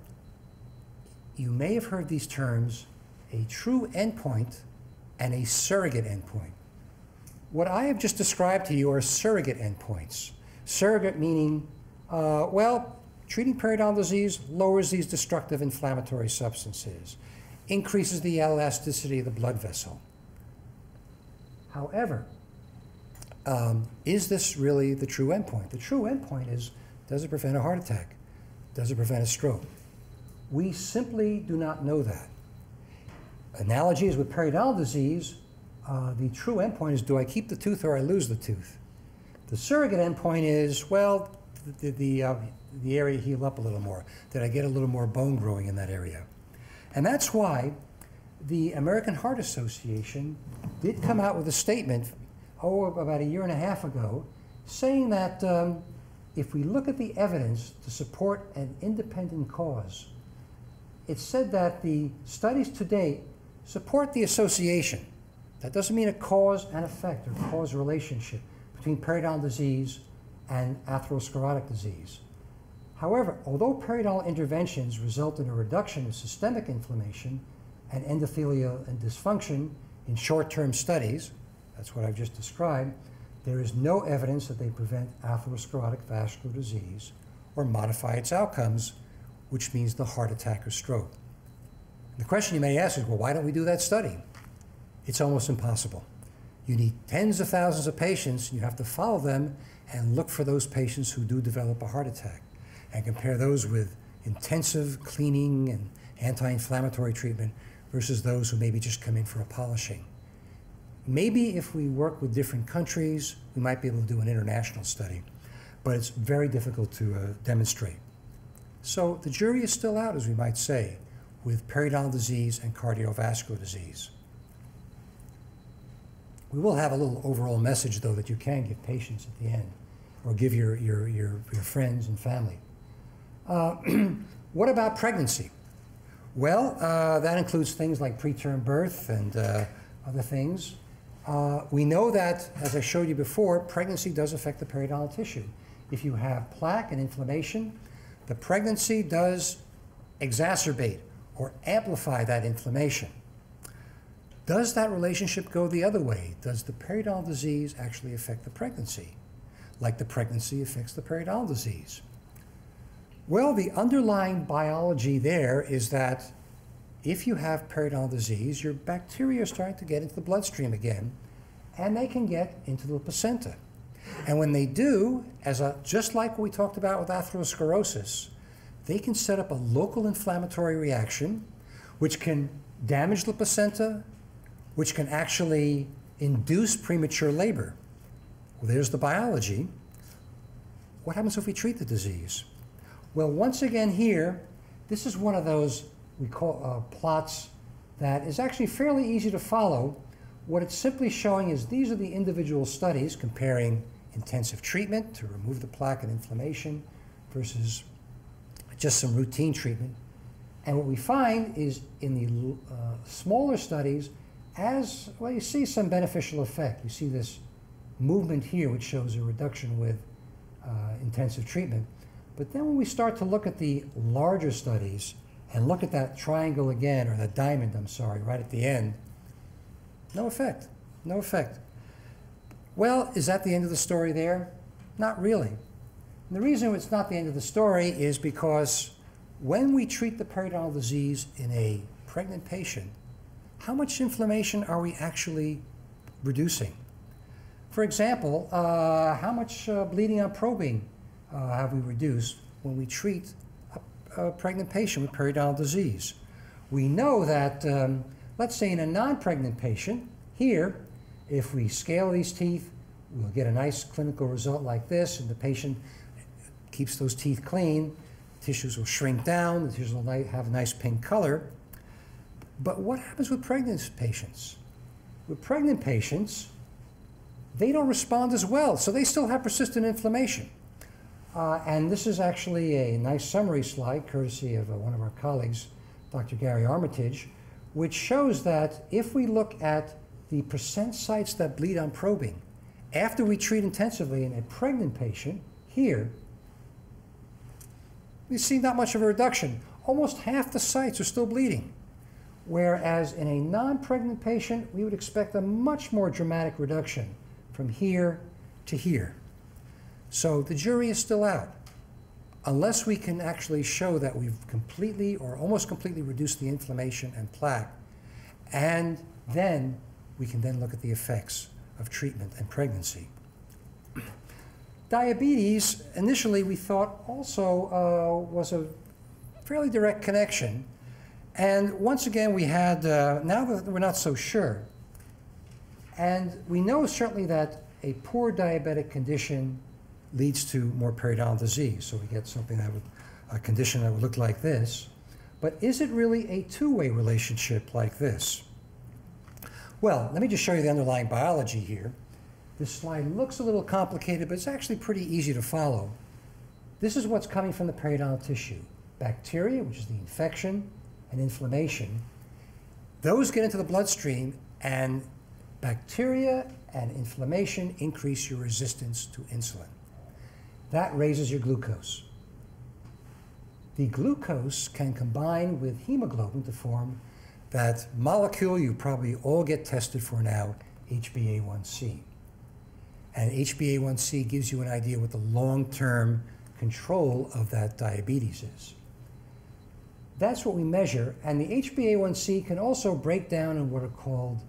you may have heard these terms, a true endpoint and a surrogate endpoint. What I have just described to you are surrogate endpoints. Surrogate meaning, well, treating periodontal disease lowers these destructive inflammatory substances, increases the elasticity of the blood vessel. However, is this really the true endpoint? The true endpoint is, does it prevent a heart attack? Does it prevent a stroke? We simply do not know that. Analogies with periodontal disease, the true endpoint is, do I keep the tooth or I lose the tooth? The surrogate endpoint is, well, did the area heal up a little more? Did I get a little more bone growing in that area? And that's why the American Heart Association did come out with a statement about a year and a half ago, saying that if we look at the evidence to support an independent cause, it said that the studies to date support the association. That doesn't mean a cause and effect or cause relationship between periodontal disease and atherosclerotic disease. However, although periodontal interventions result in a reduction of systemic inflammation and endothelial and dysfunction in short-term studies, that's what I've just described, there is no evidence that they prevent atherosclerotic vascular disease or modify its outcomes, which means the heart attack or stroke. And the question you may ask is, well, why don't we do that study? It's almost impossible. You need tens of thousands of patients, and you have to follow them and look for those patients who do develop a heart attack and compare those with intensive cleaning and anti-inflammatory treatment versus those who maybe just come in for a polishing. Maybe if we work with different countries, we might be able to do an international study, but it's very difficult to demonstrate. So the jury is still out, as we might say, with periodontal disease and cardiovascular disease. We will have a little overall message, though, that you can give patients at the end, or give your friends and family. What about pregnancy? Well, that includes things like preterm birth and other things. We know that, as I showed you before, pregnancy does affect the periodontal tissue. If you have plaque and inflammation, the pregnancy does exacerbate or amplify that inflammation. Does that relationship go the other way? Does the periodontal disease actually affect the pregnancy, like the pregnancy affects the periodontal disease? Well, the underlying biology there is that if you have periodontal disease, your bacteria are starting to get into the bloodstream again, and they can get into the placenta. And when they do, just like we talked about with atherosclerosis, they can set up a local inflammatory reaction, which can damage the placenta, which can actually induce premature labor. Well, there's the biology. What happens if we treat the disease? Well, once again here, this is one of those we call plots that is actually fairly easy to follow. What it's simply showing is these are the individual studies comparing intensive treatment to remove the plaque and inflammation versus just some routine treatment. And what we find is in the smaller studies, as well, you see some beneficial effect. You see this movement here, which shows a reduction with intensive treatment. But then when we start to look at the larger studies and look at that triangle again, or that diamond, I'm sorry, right at the end, no effect, no effect. Well, is that the end of the story there? Not really. And the reason it's not the end of the story is because when we treat the periodontal disease in a pregnant patient, how much inflammation are we actually reducing? For example, how much bleeding on probing have we reduced when we treat a pregnant patient with periodontal disease? We know that, let's say in a non-pregnant patient, here, if we scale these teeth, we'll get a nice clinical result like this, and the patient keeps those teeth clean, the tissues will shrink down, the tissues will have a nice pink color. But what happens with pregnant patients? With pregnant patients, they don't respond as well, so they still have persistent inflammation. And this is actually a nice summary slide, courtesy of one of our colleagues, Dr. Gary Armitage, which shows that if we look at the percent sites that bleed on probing, after we treat intensively in a pregnant patient here, we see not much of a reduction. Almost half the sites are still bleeding. Whereas in a non-pregnant patient, we would expect a much more dramatic reduction from here to here. So the jury is still out. Unless we can actually show that we've completely or almost completely reduced the inflammation and plaque, and then we can then look at the effects of treatment and pregnancy. Diabetes, initially we thought also was a fairly direct connection. And once again, we had, now that we're not so sure, and we know certainly that a poor diabetic condition leads to more periodontal disease. So we get something that would, a condition that would look like this. But is it really a two-way relationship like this? Well, let me just show you the underlying biology here. This slide looks a little complicated, but it's actually pretty easy to follow. This is what's coming from the periodontal tissue. Bacteria, which is the infection, and inflammation. Those get into the bloodstream, and bacteria and inflammation increase your resistance to insulin. That raises your glucose. The glucose can combine with hemoglobin to form that molecule you probably all get tested for now, HbA1c. And HbA1c gives you an idea what the long-term control of that diabetes is. That's what we measure, and the HbA1c can also break down in what are called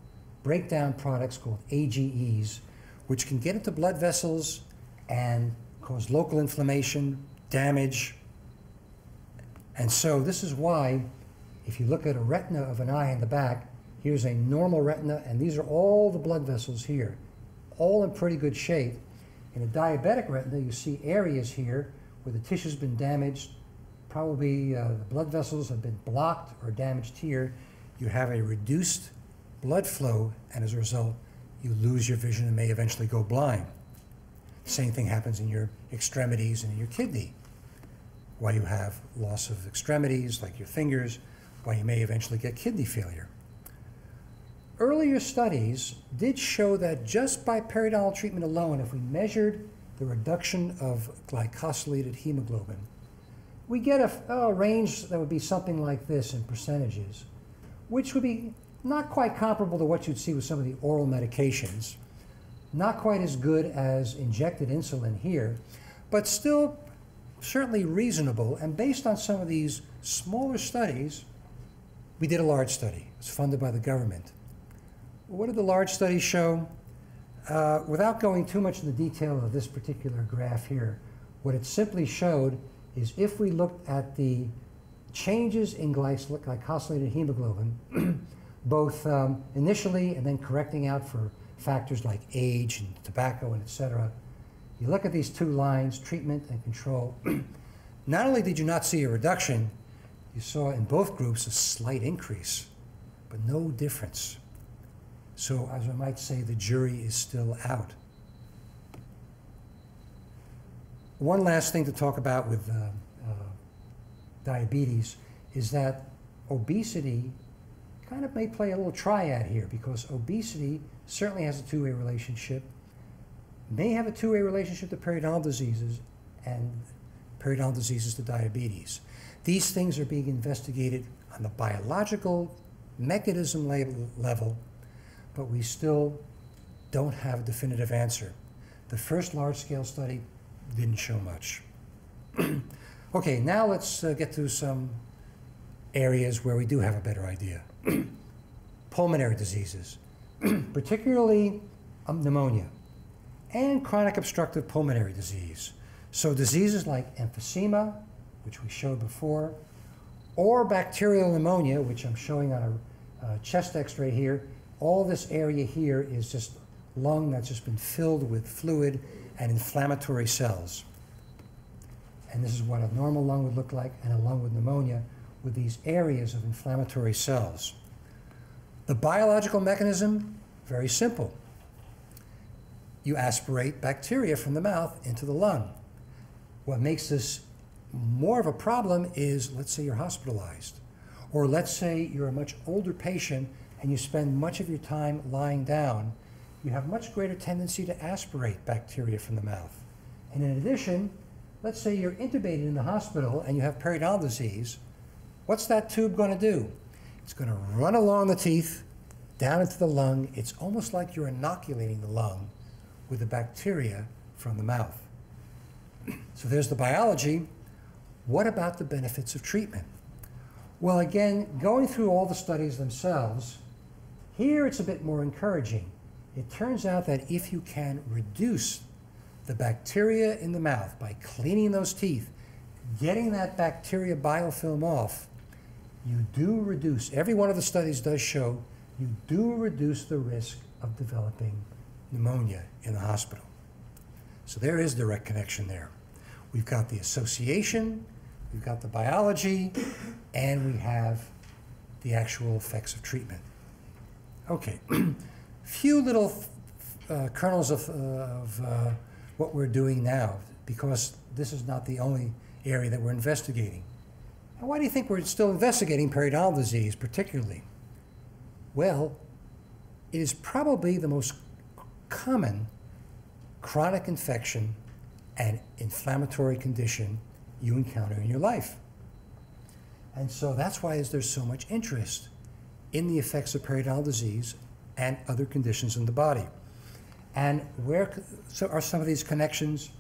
break down products called AGEs, which can get into blood vessels and cause local inflammation, damage. And so this is why, if you look at a retina of an eye in the back, here's a normal retina, and these are all the blood vessels here, all in pretty good shape. In a diabetic retina, you see areas here where the tissue's been damaged, probably the blood vessels have been blocked or damaged here. You have a reduced blood flow, and as a result, you lose your vision and may eventually go blind. The same thing happens in your extremities and in your kidney. Why you have loss of extremities, like your fingers, why you may eventually get kidney failure. Earlier studies did show that just by periodontal treatment alone, if we measured the reduction of glycosylated hemoglobin, we get a range that would be something like this in percentages, which would be not quite comparable to what you'd see with some of the oral medications, not quite as good as injected insulin here, but still certainly reasonable. And based on some of these smaller studies, we did a large study. It was funded by the government. What did the large study show? Without going too much into the detail of this particular graph here, what it simply showed is if we looked at the changes in glycosylated hemoglobin, both initially and then correcting out for factors like age and tobacco and et cetera, you look at these two lines, treatment and control, not only did you not see a reduction, you saw in both groups a slight increase, but no difference. So, as I might say, the jury is still out. One last thing to talk about with diabetes is that obesity kind of may play a little triad here, because obesity certainly has a two-way relationship, may have a two-way relationship to periodontal diseases, and periodontal diseases to diabetes. These things are being investigated on the biological mechanism level, but we still don't have a definitive answer. The first large-scale study didn't show much. Okay, now let's get to some areas where we do have a better idea. Pulmonary diseases, particularly pneumonia, and chronic obstructive pulmonary disease. So diseases like emphysema, which we showed before, or bacterial pneumonia, which I'm showing on a chest x-ray here. All this area here is just lung that's just been filled with fluid and inflammatory cells. And this is what a normal lung would look like, and a lung with pneumonia with these areas of inflammatory cells. The biological mechanism, very simple. You aspirate bacteria from the mouth into the lung. What makes this more of a problem is, let's say you're hospitalized, or let's say you're a much older patient and you spend much of your time lying down, you have much greater tendency to aspirate bacteria from the mouth. And in addition, let's say you're intubated in the hospital and you have periodontal disease, what's that tube going to do? It's going to run along the teeth, down into the lung. It's almost like you're inoculating the lung with the bacteria from the mouth. So there's the biology. What about the benefits of treatment? Well, again, going through all the studies themselves, here it's a bit more encouraging. It turns out that if you can reduce the bacteria in the mouth by cleaning those teeth, getting that bacteria biofilm off, you do reduce, every one of the studies does show, you do reduce the risk of developing pneumonia in the hospital. So there is direct connection there. We've got the association, we've got the biology, and we have the actual effects of treatment. Okay. Few little kernels of what we're doing now, because this is not the only area that we're investigating. And why do you think we're still investigating periodontal disease particularly? Well, it is probably the most common chronic infection and inflammatory condition you encounter in your life. And so that's why there's so much interest in the effects of periodontal disease and other conditions in the body. And where are some of these connections?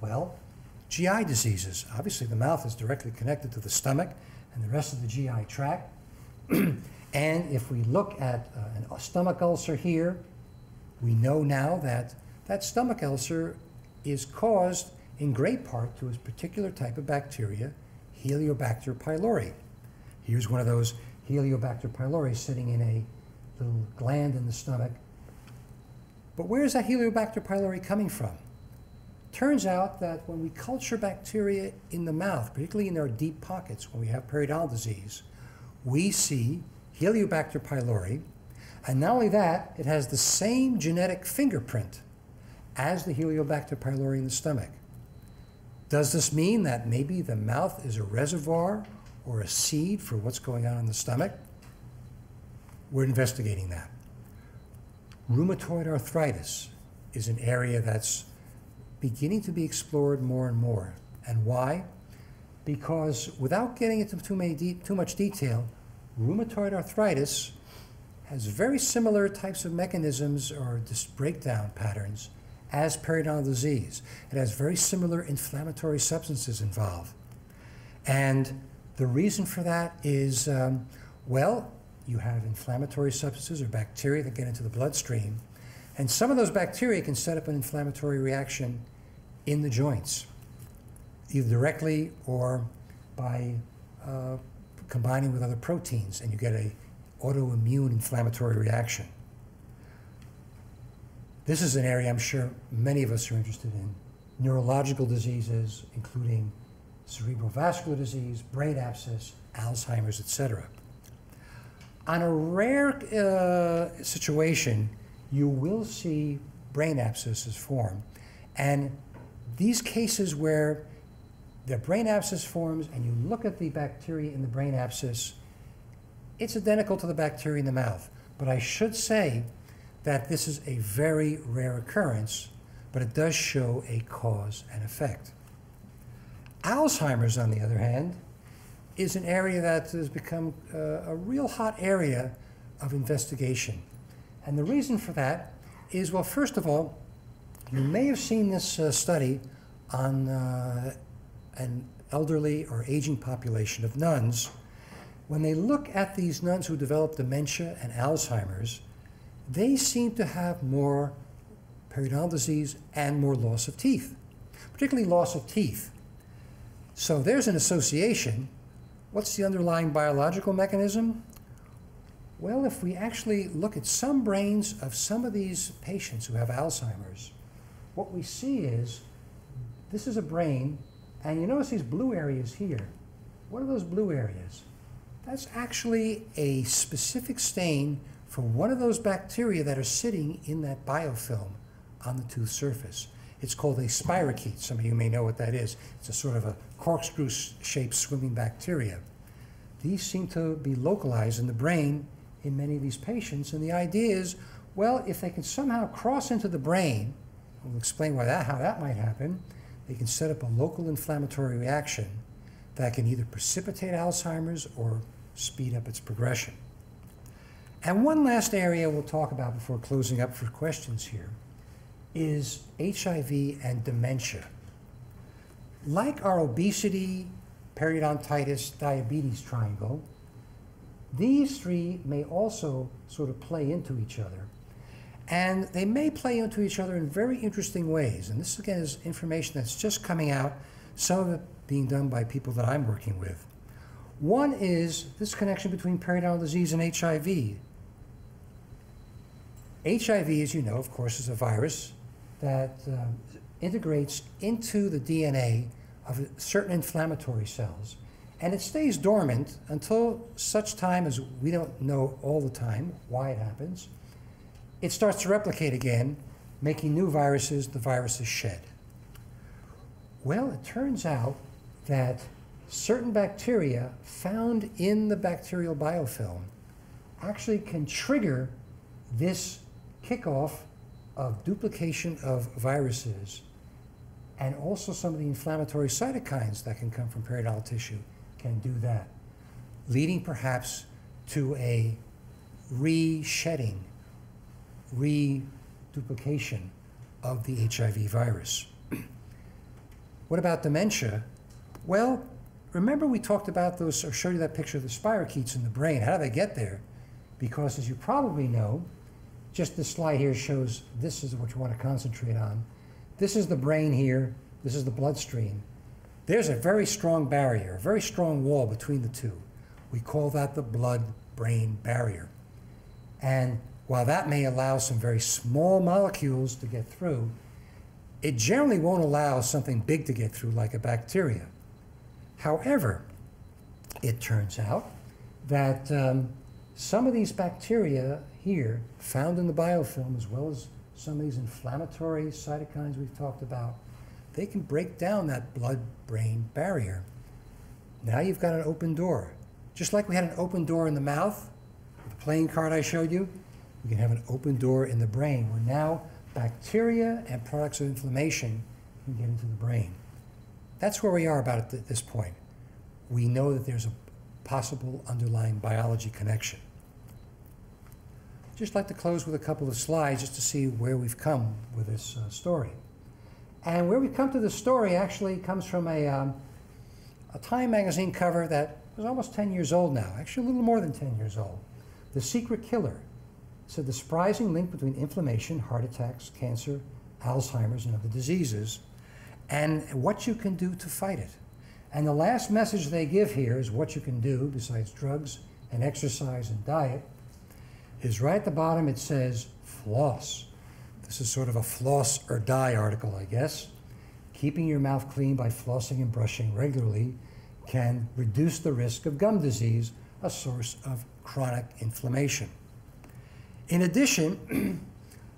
Well, GI diseases. Obviously, the mouth is directly connected to the stomach and the rest of the GI tract. And if we look at a stomach ulcer here, we know now that that stomach ulcer is caused in great part to a particular type of bacteria, Helicobacter pylori. Here's one of those Helicobacter pylori sitting in a little gland in the stomach. But where is that Helicobacter pylori coming from? Turns out that when we culture bacteria in the mouth, particularly in our deep pockets when we have periodontal disease, we see Helicobacter pylori, and not only that, it has the same genetic fingerprint as the Helicobacter pylori in the stomach. Does this mean that maybe the mouth is a reservoir or a seed for what's going on in the stomach? We're investigating that. Rheumatoid arthritis is an area that's beginning to be explored more and more. And why? Because without getting into too much detail, rheumatoid arthritis has very similar types of mechanisms or breakdown patterns as periodontal disease. It has very similar inflammatory substances involved. And the reason for that is, well, you have inflammatory substances or bacteria that get into the bloodstream, and some of those bacteria can set up an inflammatory reaction in the joints, either directly or by combining with other proteins, and you get an autoimmune inflammatory reaction. This is an area I'm sure many of us are interested in. Neurological diseases, including cerebrovascular disease, brain abscess, Alzheimer's, etc. On a rare situation, you will see brain abscesses form. And these cases where the brain abscess forms and you look at the bacteria in the brain abscess, it's identical to the bacteria in the mouth. But I should say that this is a very rare occurrence, but it does show a cause and effect. Alzheimer's, on the other hand, is an area that has become a real hot area of investigation. And the reason for that is, well, first of all, you may have seen this study on an elderly or aging population of nuns. When they look at these nuns who develop dementia and Alzheimer's, they seem to have more periodontal disease and more loss of teeth, particularly loss of teeth. So there's an association. What's the underlying biological mechanism? Well, if we actually look at some brains of some of these patients who have Alzheimer's, what we see is, this is a brain, and you notice these blue areas here. What are those blue areas? That's actually a specific stain for one of those bacteria that are sitting in that biofilm on the tooth surface. It's called a spirochete. Some of you may know what that is. It's a sort of a corkscrew-shaped swimming bacteria. These seem to be localized in the brain in many of these patients, and the idea is, well, if they can somehow cross into the brain, we'll explain why that, how that might happen, they can set up a local inflammatory reaction that can either precipitate Alzheimer's or speed up its progression. And one last area we'll talk about before closing up for questions here is HIV and dementia. Like our obesity, periodontitis, diabetes triangle, these three may also sort of play into each other. And they may play into each other in very interesting ways. And this, again, is information that's just coming out, some of it being done by people that I'm working with. One is this connection between periodontal disease and HIV. HIV, as you know, of course, is a virus that integrates into the DNA of certain inflammatory cells. And it stays dormant until such time as we don't know all the time why it happens. It starts to replicate again, making new viruses, the viruses shed. Well, it turns out that certain bacteria found in the bacterial biofilm actually can trigger this kickoff of duplication of viruses, and also some of the inflammatory cytokines that can come from periodontal tissue can do that, leading perhaps to a re-shedding, re-duplication of the HIV virus. What about dementia? Well, remember we talked about those, or showed you that picture of the spirochetes in the brain. How do they get there? because, as you probably know, just this slide here shows this is what you want to concentrate on. This is the brain here. This is the bloodstream. There's a very strong barrier, a very strong wall between the two. We call that the blood-brain barrier. And while that may allow some very small molecules to get through, it generally won't allow something big to get through, like a bacteria. However, it turns out that some of these bacteria here, found in the biofilm, as well as some of these inflammatory cytokines we've talked about, they can break down that blood-brain barrier. Now you've got an open door. Just like we had an open door in the mouth, the playing card I showed you, we can have an open door in the brain, where now bacteria and products of inflammation can get into the brain. That's where we are about at this point. We know that there's a possible underlying biology connection. I'd just like to close with a couple of slides just to see where we've come with this story. And where we come to this story actually comes from a Time magazine cover that was almost 10 years old now, actually a little more than 10 years old. The Secret Killer. So the surprising link between inflammation, heart attacks, cancer, Alzheimer's, and other diseases, and what you can do to fight it. And the last message they give here is what you can do, besides drugs and exercise and diet, is right at the bottom. It says floss. This is sort of a floss or die article, I guess. Keeping your mouth clean by flossing and brushing regularly can reduce the risk of gum disease, a source of chronic inflammation. In addition,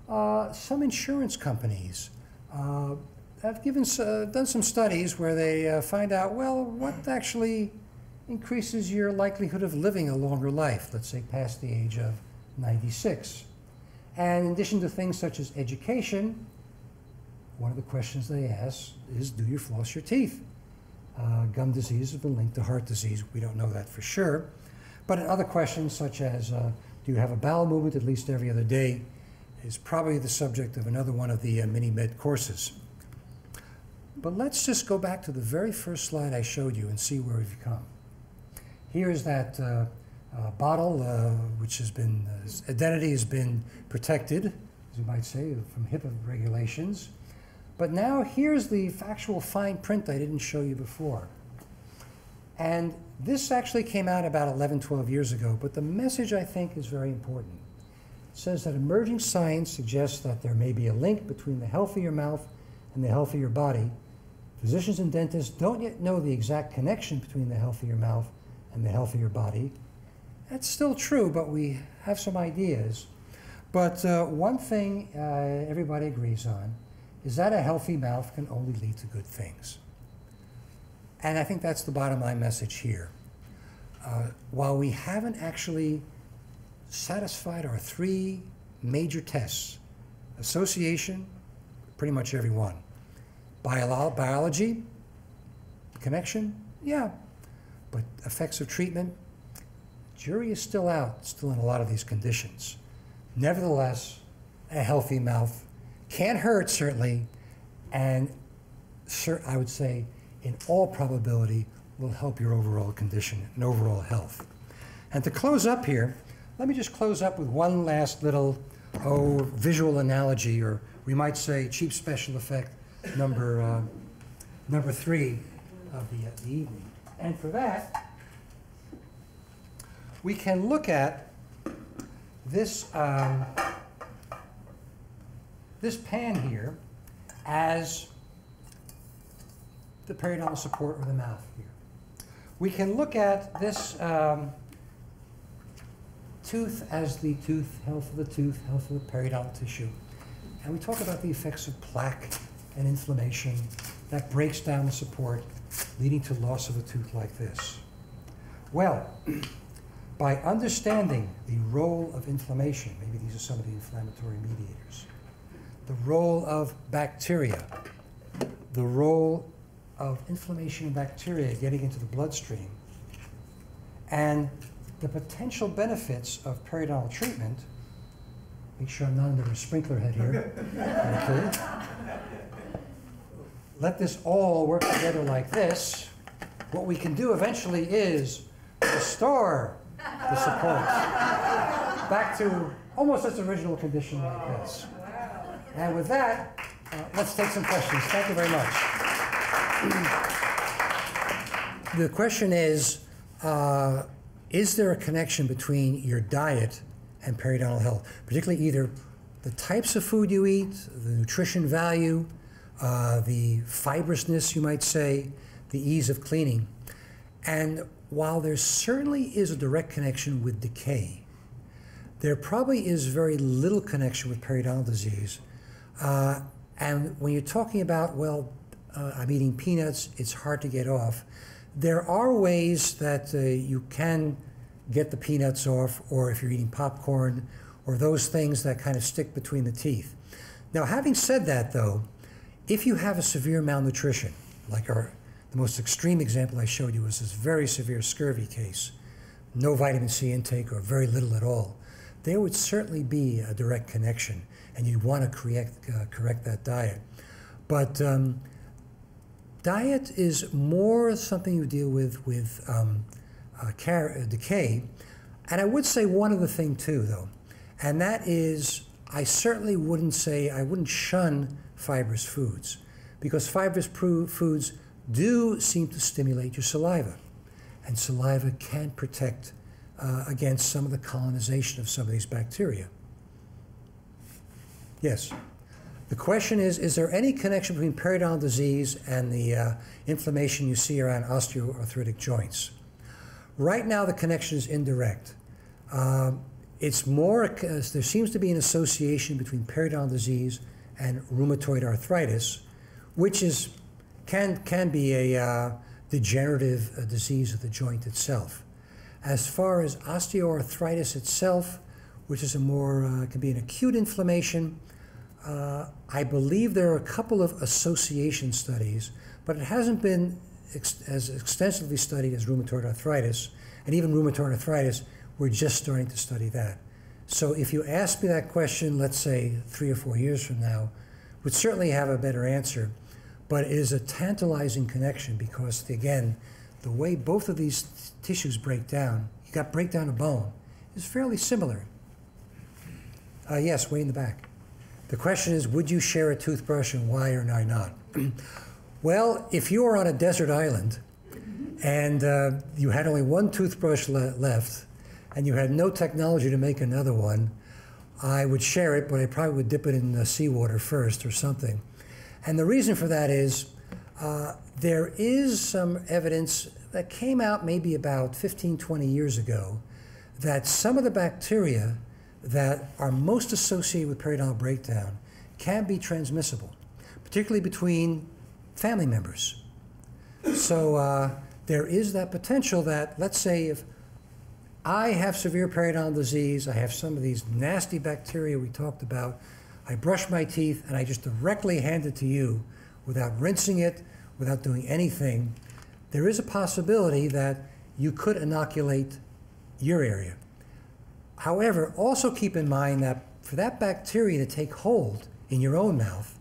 some insurance companies have done some studies where they find out, well, what actually increases your likelihood of living a longer life, let's say past the age of 96. And in addition to things such as education, one of the questions they ask is, do you floss your teeth? Gum disease has been linked to heart disease. We don't know that for sure. But in other questions such as, do you have a bowel movement at least every other day, is probably the subject of another one of the mini-med courses. But let's just go back to the very first slide I showed you and see where we've come. Here is that bottle, which has been, its identity has been protected, as you might say, from HIPAA regulations. But now here's the factual fine print I didn't show you before. And this actually came out about 11, 12 years ago, but the message, I think, is very important. It says that emerging science suggests that there may be a link between the healthier mouth and the healthier body. Physicians and dentists don't yet know the exact connection between the healthier mouth and the healthier body. That's still true, but we have some ideas. But one thing everybody agrees on is that a healthy mouth can only lead to good things. And I think that's the bottom line message here. While we haven't actually satisfied our three major tests, association, pretty much every one, biology, connection, yeah, but effects of treatment, jury is still out, still in a lot of these conditions. Nevertheless, a healthy mouth can hurt, certainly, and I would say, in all probability, will help your overall condition and overall health. And to close up here, let me just close up with one last little, visual analogy, or we might say cheap special effect number, number three of the evening. And for that, we can look at this, this pan here as the periodontal support of the mouth here. We can look at this tooth as the tooth, health of the periodontal tissue. And we talk about the effects of plaque and inflammation that breaks down the support, leading to loss of a tooth like this. Well, by understanding the role of inflammation, maybe these are some of the inflammatory mediators, the role of bacteria, the role of inflammation and bacteria getting into the bloodstream, and the potential benefits of periodontal treatment. Make sure I'm not under a sprinkler head here. Okay. Let this all work together like this. What we can do eventually is restore the support. back to almost its original condition like this. And with that, let's take some questions. Thank you very much. The question is there a connection between your diet and periodontal health, particularly either the types of food you eat, the nutrition value, the fibrousness, you might say, the ease of cleaning? And while there certainly is a direct connection with decay, there probably is very little connection with periodontal disease. And when you're talking about, well, I'm eating peanuts, it's hard to get off, there are ways that you can get the peanuts off, or if you're eating popcorn, or those things that kind of stick between the teeth. Now, having said that, though, if you have a severe malnutrition, like the most extreme example I showed you was this very severe scurvy case, no vitamin C intake or very little at all, there would certainly be a direct connection, and you'd want to correct that diet. But diet is more something you deal with decay. And I would say one other thing too, though, and that is I wouldn't shun fibrous foods, because fibrous foods do seem to stimulate your saliva, and saliva can protect against some of the colonization of some of these bacteria. Yes. The question is there any connection between periodontal disease and the inflammation you see around osteoarthritic joints? Right now, the connection is indirect. It's more, there seems to be an association between periodontal disease and rheumatoid arthritis, which can be a degenerative disease of the joint itself. As far as osteoarthritis itself, which is a more, can be an acute inflammation, I believe there are a couple of association studies, but it hasn't been as extensively studied as rheumatoid arthritis, and even rheumatoid arthritis, we're just starting to study that. So if you ask me that question, let's say 3 or 4 years from now, we'd certainly have a better answer, but it is a tantalizing connection because, again, the way both of these tissues break down, you got breakdown of bone, is fairly similar. Yes, way in the back. The question is, would you share a toothbrush, and why or why not? Well, if you were on a desert island and you had only one toothbrush left and you had no technology to make another one, I would share it, but I probably would dip it in seawater first or something. And the reason for that is there is some evidence that came out maybe about 15, 20 years ago that some of the bacteria that are most associated with periodontal breakdown can be transmissible, particularly between family members. So there is that potential that, let's say, if I have severe periodontal disease, I have some of these nasty bacteria we talked about, I brush my teeth and I just directly hand it to you without rinsing it, without doing anything, there is a possibility that you could inoculate your area. However, also keep in mind that for that bacteria to take hold in your own mouth,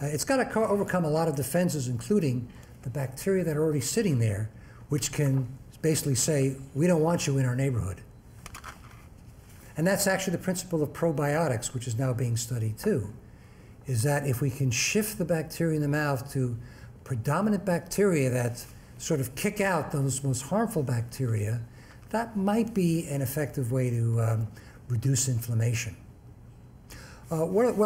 it's got to overcome a lot of defenses, including the bacteria that are already sitting there, which can basically say, we don't want you in our neighborhood. And that's actually the principle of probiotics, which is now being studied too, is that if we can shift the bacteria in the mouth to predominant bacteria that sort of kick out those most harmful bacteria, that might be an effective way to reduce inflammation. Almost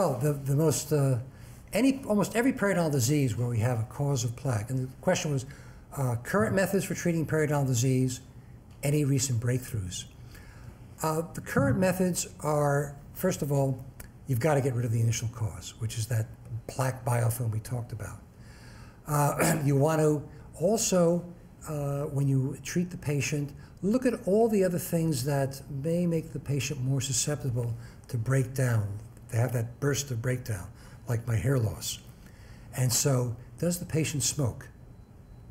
every periodontal disease where we have a cause of plaque, and the question was current methods for treating periodontal disease, any recent breakthroughs? The current methods are, first of all, you've got to get rid of the initial cause, which is that plaque biofilm we talked about. You want to also, when you treat the patient, look at all the other things that may make the patient more susceptible to breakdown. They have that burst of breakdown, like my hair loss. And so, does the patient smoke?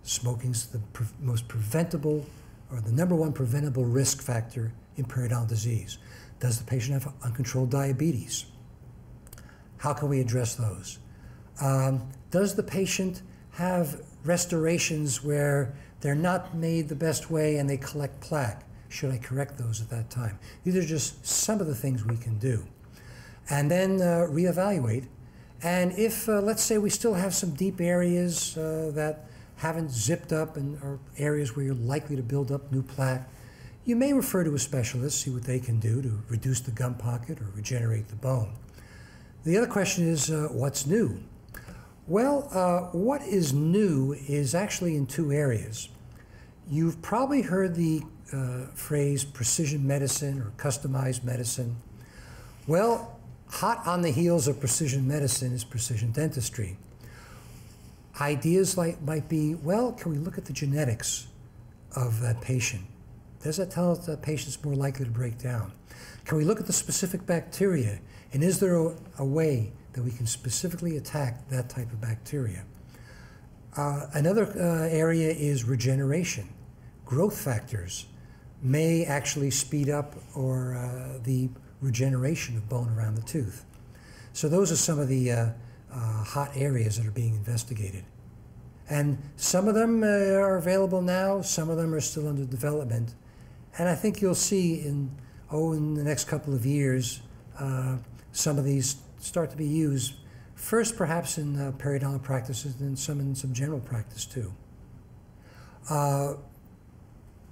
Smoking's the most preventable, or the #1 preventable risk factor in periodontal disease. Does the patient have uncontrolled diabetes? How can we address those? Does the patient have restorations where they're not made the best way and they collect plaque? Should I correct those at that time? These are just some of the things we can do. And then reevaluate. And if, let's say, we still have some deep areas that haven't zipped up and are areas where you're likely to build up new plaque, you may refer to a specialist, see what they can do to reduce the gum pocket or regenerate the bone. The other question is, what's new? Well, what is new is actually in two areas. You've probably heard the phrase precision medicine or customized medicine. Well, hot on the heels of precision medicine is precision dentistry. Ideas like might be, well, can we look at the genetics of that patient? Does that tell us that patient's more likely to break down? Can we look at the specific bacteria? And is there a way that we can specifically attack that type of bacteria? Another area is regeneration. Growth factors may actually speed up or the regeneration of bone around the tooth. So those are some of the hot areas that are being investigated. And some of them are available now, some of them are still under development. And I think you'll see in the next couple of years, some of these start to be used, first perhaps in periodontal practices and some in some general practice too.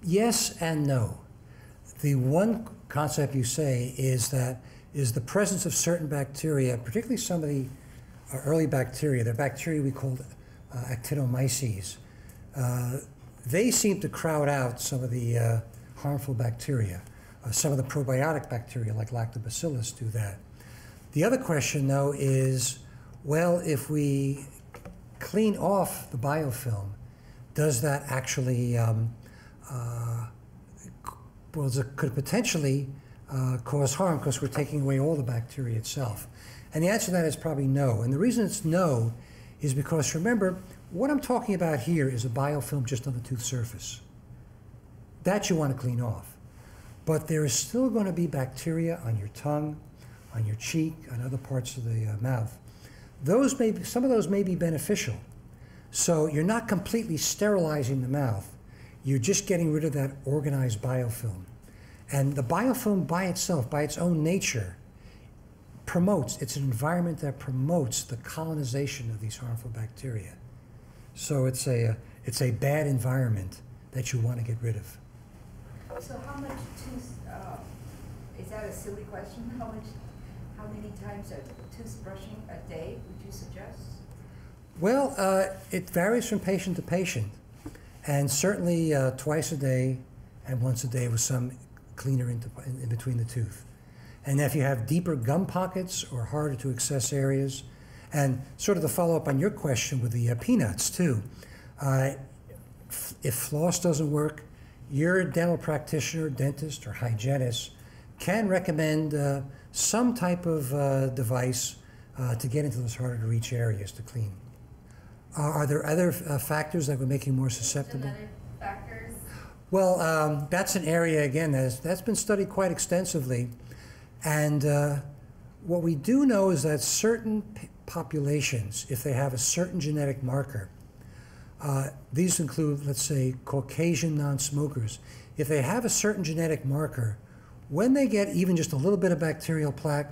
Yes and no. The one concept you say is that is the presence of certain bacteria, particularly some of the early bacteria, the bacteria we called actinomyces. They seem to crowd out some of the harmful bacteria. Some of the probiotic bacteria like lactobacillus do that. The other question, though, is, well, if we clean off the biofilm, does that actually, well, it could potentially cause harm because we're taking away all the bacteria itself? And the answer to that is probably no. And the reason it's no is because, remember, what I'm talking about here is a biofilm just on the tooth surface. That you want to clean off. But there is still going to be bacteria on your tongue, on your cheek, on other parts of the mouth. Those may be, some of those may be beneficial. So you're not completely sterilizing the mouth. You're just getting rid of that organized biofilm. And the biofilm by itself, by its own nature, promotes, it's an environment that promotes the colonization of these harmful bacteria. So it's a bad environment that you want to get rid of. So how much tooth, is that a silly question? How many times of tooth brushing a day would you suggest? Well, it varies from patient to patient. And certainly twice a day and once a day with some cleaner in between the tooth. And if you have deeper gum pockets or harder to access areas, and sort of the follow-up on your question with the peanuts too, if floss doesn't work, your dental practitioner, dentist, or hygienist can recommend some type of device to get into those harder to reach areas to clean. Are there other factors that would make you more susceptible? Genetic factors? Well, that's an area, again, that's been studied quite extensively. And what we do know is that certain populations, if they have a certain genetic marker, these include, let's say, Caucasian non-smokers. If they have a certain genetic marker, when they get even just a little bit of bacterial plaque,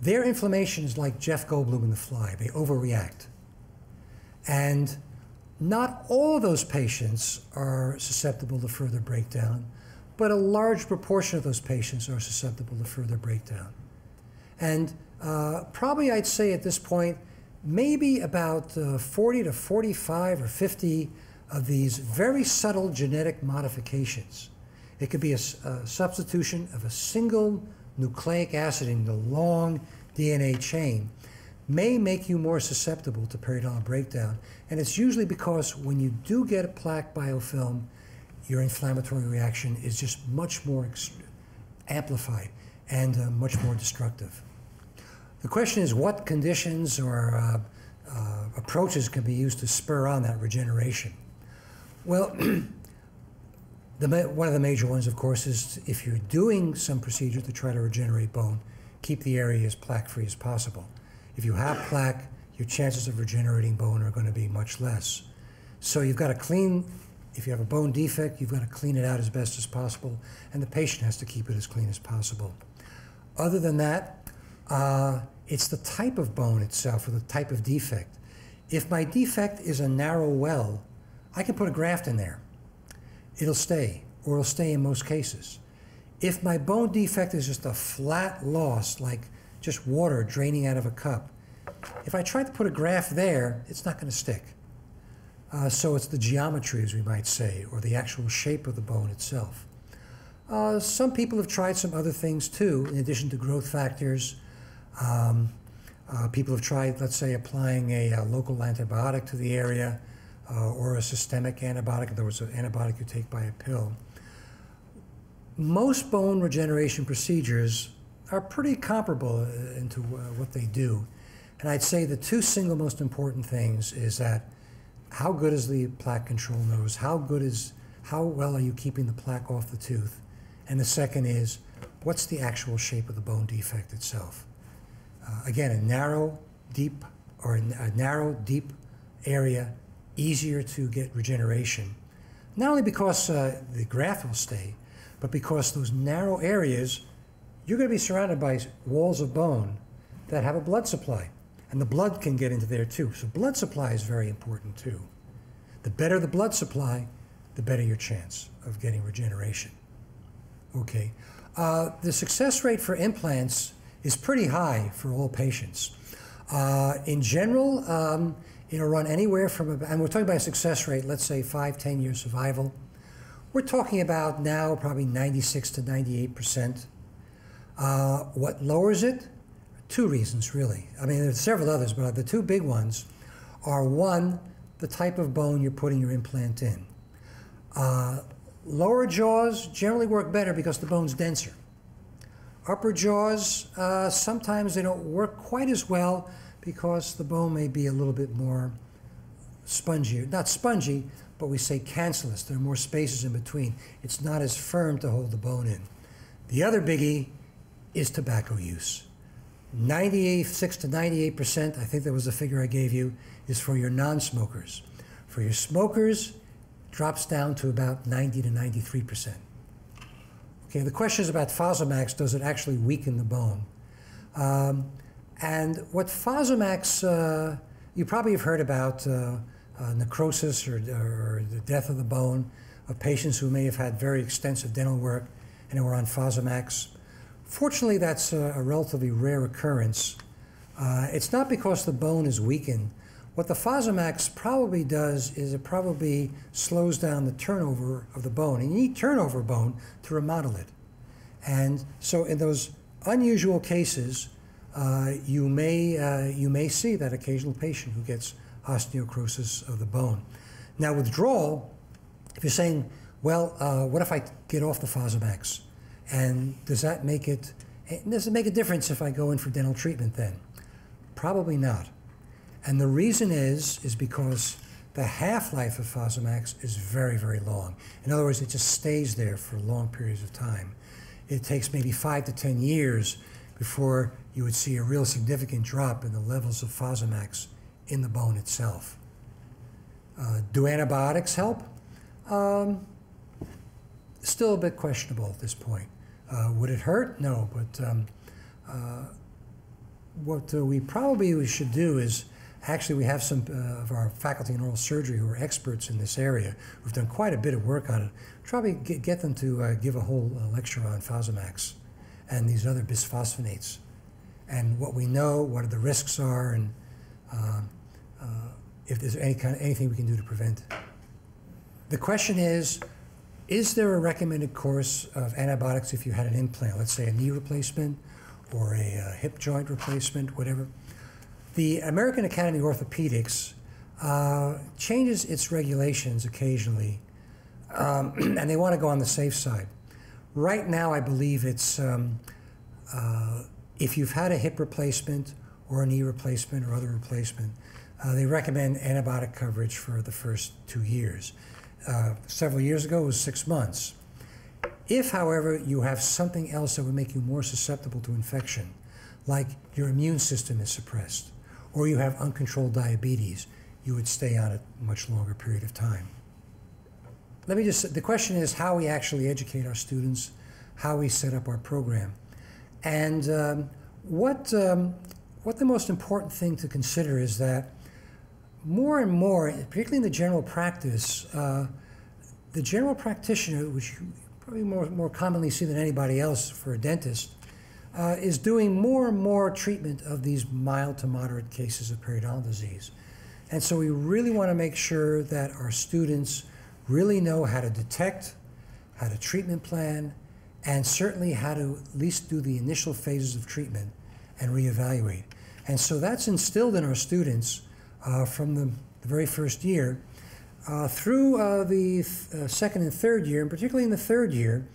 their inflammation is like Jeff Goldblum in The Fly. They overreact. And not all of those patients are susceptible to further breakdown, but a large proportion of those patients are susceptible to further breakdown. And probably I'd say at this point, maybe about 40 to 45 or 50 of these very subtle genetic modifications. It could be a substitution of a single nucleic acid in the long DNA chain may make you more susceptible to periodontal breakdown. And it's usually because when you do get a plaque biofilm, your inflammatory reaction is just much more amplified and much more destructive. The question is what conditions or approaches can be used to spur on that regeneration? Well, one of the major ones, of course, is if you're doing some procedure to try to regenerate bone, keep the area as plaque-free as possible. If you have plaque, your chances of regenerating bone are going to be much less. So you've got to clean If you have a bone defect, you've got to clean it out as best as possible, and the patient has to keep it as clean as possible. Other than that, it's the type of bone itself or the type of defect. If my defect is a narrow well, I can put a graft in there. It'll stay, or it'll stay in most cases. If my bone defect is just a flat loss, like just water draining out of a cup, if I try to put a graft there, it's not going to stick. So it's the geometry, as we might say, or the actual shape of the bone itself. Some people have tried some other things too, in addition to growth factors. People have tried, let's say, applying a local antibiotic to the area, or a systemic antibiotic, in other words, an antibiotic you take by a pill. Most bone regeneration procedures are pretty comparable into what they do. And I'd say the two single most important things is that how good is the plaque control nose? How well are you keeping the plaque off the tooth? And the second is, what's the actual shape of the bone defect itself? Again, a narrow, deep area, easier to get regeneration. Not only because the graft will stay, but because those narrow areas, you're going to be surrounded by walls of bone that have a blood supply. And the blood can get into there too. So blood supply is very important too. The better the blood supply, the better your chance of getting regeneration. Okay. The success rate for implants is pretty high for all patients. In general, it'll run anywhere from, and we're talking about a success rate, let's say 5-10 year survival. We're talking about now probably 96 to 98%. What lowers it? Two reasons, really. I mean, there's several others, but the two big ones are, one, the type of bone you're putting your implant in. Lower jaws generally work better because the bone's denser. Upper jaws, sometimes they don't work quite as well because the bone may be a little bit more spongy. Not spongy, but we say cancellous. There are more spaces in between. It's not as firm to hold the bone in. The other biggie is tobacco use. 96 to 98%, I think that was the figure I gave you, is for your non-smokers. For your smokers, it drops down to about 90 to 93%. Okay, the question is about Fosamax. Does it actually weaken the bone? And what Fosamax, you probably have heard about necrosis or the death of the bone of patients who may have had very extensive dental work and were on Fosamax. Fortunately, that's a relatively rare occurrence. It's not because the bone is weakened. What the Fosamax probably does is it probably slows down the turnover of the bone. And you need turnover bone to remodel it. And so in those unusual cases, you may see that occasional patient who gets osteocrosis of the bone. Now, withdrawal, if you're saying, well, what if I get off the Fosamax? And does it make a difference if I go in for dental treatment then? Probably not. And the reason is because the half-life of Fosamax is very, very long. In other words, it just stays there for long periods of time. It takes maybe 5 to 10 years before you would see a real significant drop in the levels of Fosamax in the bone itself. Do antibiotics help? Still a bit questionable at this point. Would it hurt? No, but what we probably should do is, actually we have some of our faculty in oral surgery who are experts in this area. We've done quite a bit of work on it. Probably get them to give a whole lecture on Fosamax and these other bisphosphonates and what we know, what the risks are, and if there's anything we can do to prevent it. The question is there a recommended course of antibiotics if you had an implant, let's say a knee replacement or a hip joint replacement, whatever? The American Academy of Orthopedics changes its regulations occasionally, and they want to go on the safe side. Right now, I believe it's if you've had a hip replacement or a knee replacement or other replacement, they recommend antibiotic coverage for the first 2 years. Several years ago, it was 6 months. If, however, you have something else that would make you more susceptible to infection, like your immune system is suppressed, or you have uncontrolled diabetes, you would stay on it a much longer period of time. Let me just, the question is how we actually educate our students, how we set up our program. And what the most important thing to consider is that more and more, particularly in the general practice, the general practitioner, which you probably more commonly see than anybody else for a dentist, is doing more and more treatment of these mild to moderate cases of periodontal disease. And so we really want to make sure that our students really know how to detect, how to treatment plan, and certainly how to at least do the initial phases of treatment and reevaluate. And so that's instilled in our students from the very first year through the second and third year, and particularly in the third year,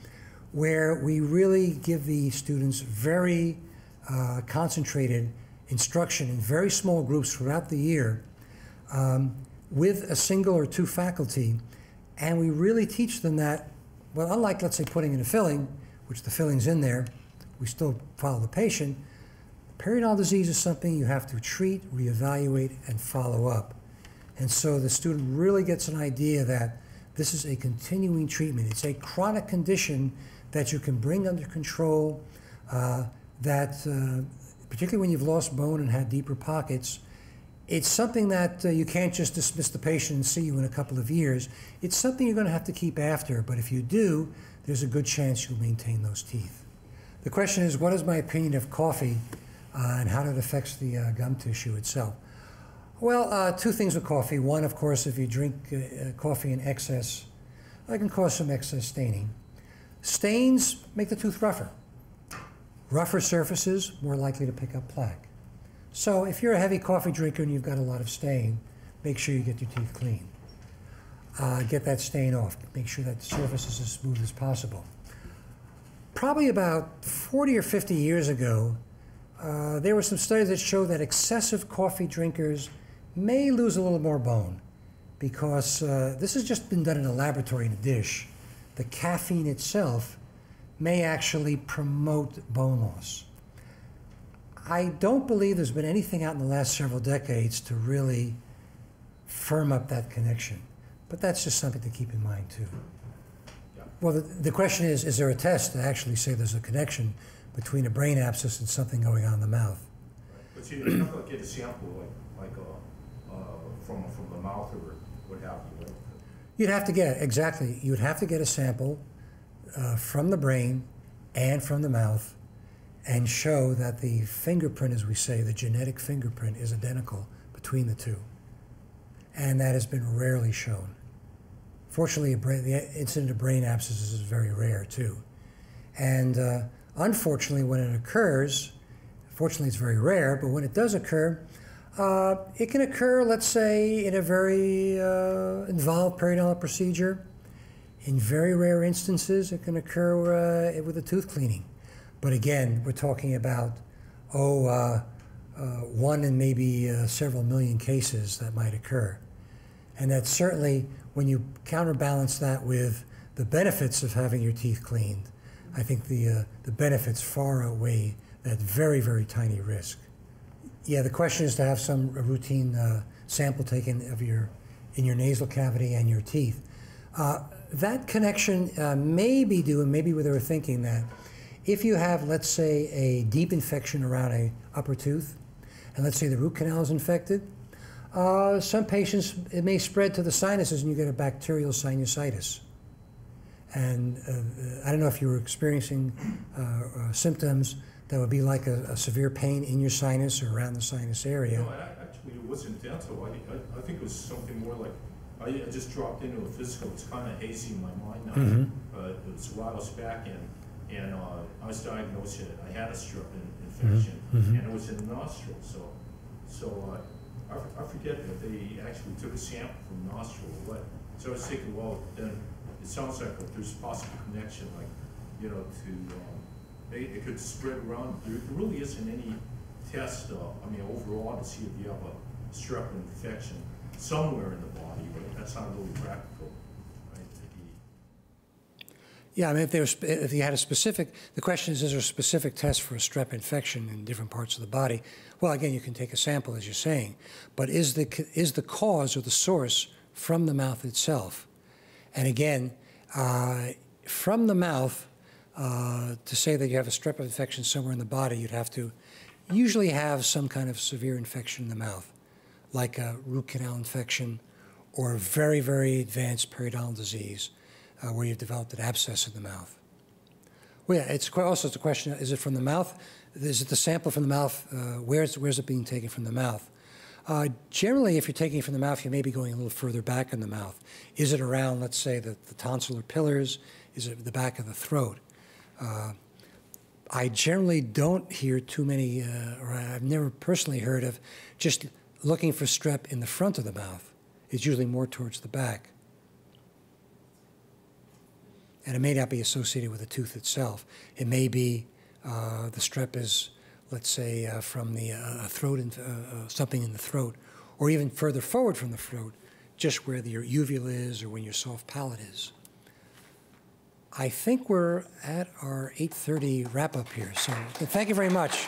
where we really give the students very concentrated instruction in very small groups throughout the year with a single or two faculty. And we really teach them that, well, unlike, let's say, putting in a filling, which the filling's in there, we still follow the patient. Periodontal disease is something you have to treat, reevaluate, and follow up. And so the student really gets an idea that this is a continuing treatment. It's a chronic condition that you can bring under control, particularly when you've lost bone and had deeper pockets. It's something that you can't just dismiss the patient and see you in a couple of years. It's something you're going to have to keep after, but if you do, there's a good chance you'll maintain those teeth. The question is, what is my opinion of coffee and how it affects the gum tissue itself? Well, two things with coffee. One, of course, if you drink coffee in excess, that can cause some excess staining. Stains make the tooth rougher. Rougher surfaces, more likely to pick up plaque. So if you're a heavy coffee drinker and you've got a lot of stain, make sure you get your teeth clean. Get that stain off. Make sure that the surface is as smooth as possible. Probably about 40 or 50 years ago, there were some studies that showed that excessive coffee drinkers may lose a little more bone because this has just been done in a laboratory in a dish. The caffeine itself may actually promote bone loss. I don't believe there's been anything out in the last several decades to really firm up that connection. But that's just something to keep in mind, too. Yeah. Well, the question is there a test to actually say there's a connection between a brain abscess and something going on in the mouth? But so you're not going to get a sample from the mouth or what have you, right? You'd have to get, exactly. You'd have to get a sample from the brain and from the mouth, and show that the fingerprint, as we say, the genetic fingerprint is identical between the two. And that has been rarely shown. Fortunately, the incident of brain abscesses is very rare, too. And unfortunately, when it occurs, fortunately it's very rare, but when it does occur, it can occur, let's say, in a very involved periodontal procedure. In very rare instances, it can occur with a tooth cleaning. But again, we're talking about, one in maybe several million cases that might occur. And that's certainly, when you counterbalance that with the benefits of having your teeth cleaned, I think the benefits far outweigh that very, very tiny risk. Yeah, the question is to have some routine sample taken of in your nasal cavity and your teeth. That connection may be due, and maybe they were thinking that, if you have, let's say, a deep infection around an upper tooth, and let's say the root canal is infected, some patients, it may spread to the sinuses and you get a bacterial sinusitis. And I don't know if you were experiencing symptoms that would be like a severe pain in your sinus or around the sinus area. No, actually it wasn't dental. I think it was something more like, I just dropped into a physical. It's kind of hazy in my mind now. Mm-hmm. It was a while back and I was diagnosed, I had a strep infection, mm-hmm. and it was in the nostril, so I forget if they actually took a sample from nostril or what. So I was thinking, well, then it sounds like there's a possible connection, like, you know, to, it could spread around. There really isn't any test, I mean, overall to see if you have a strep infection somewhere in the body, but that's not really practical. Yeah, I mean, if you had a specific, the question is there a specific test for a strep infection in different parts of the body? Well, again, you can take a sample, as you're saying, but is the cause or the source from the mouth itself? And again, from the mouth, to say that you have a strep of infection somewhere in the body, you'd have to usually have some kind of severe infection in the mouth, like a root canal infection or a very, very advanced periodontal disease where you've developed an abscess in the mouth. Well, yeah, it's quite, also it's a question, is it from the mouth? Is it the sample from the mouth? Where's it being taken from the mouth? Generally, if you're taking it from the mouth, you may be going a little further back in the mouth. Is it around, let's say, the tonsillar pillars? Is it the back of the throat? I generally don't hear too many, or I've never personally heard of just looking for strep in the front of the mouth. It's usually more towards the back. And it may not be associated with the tooth itself. It may be the strep is, let's say, from the throat, something in the throat, or even further forward from the throat, just where your uvula is or when your soft palate is. I think we're at our 8:30 wrap-up here, so thank you very much.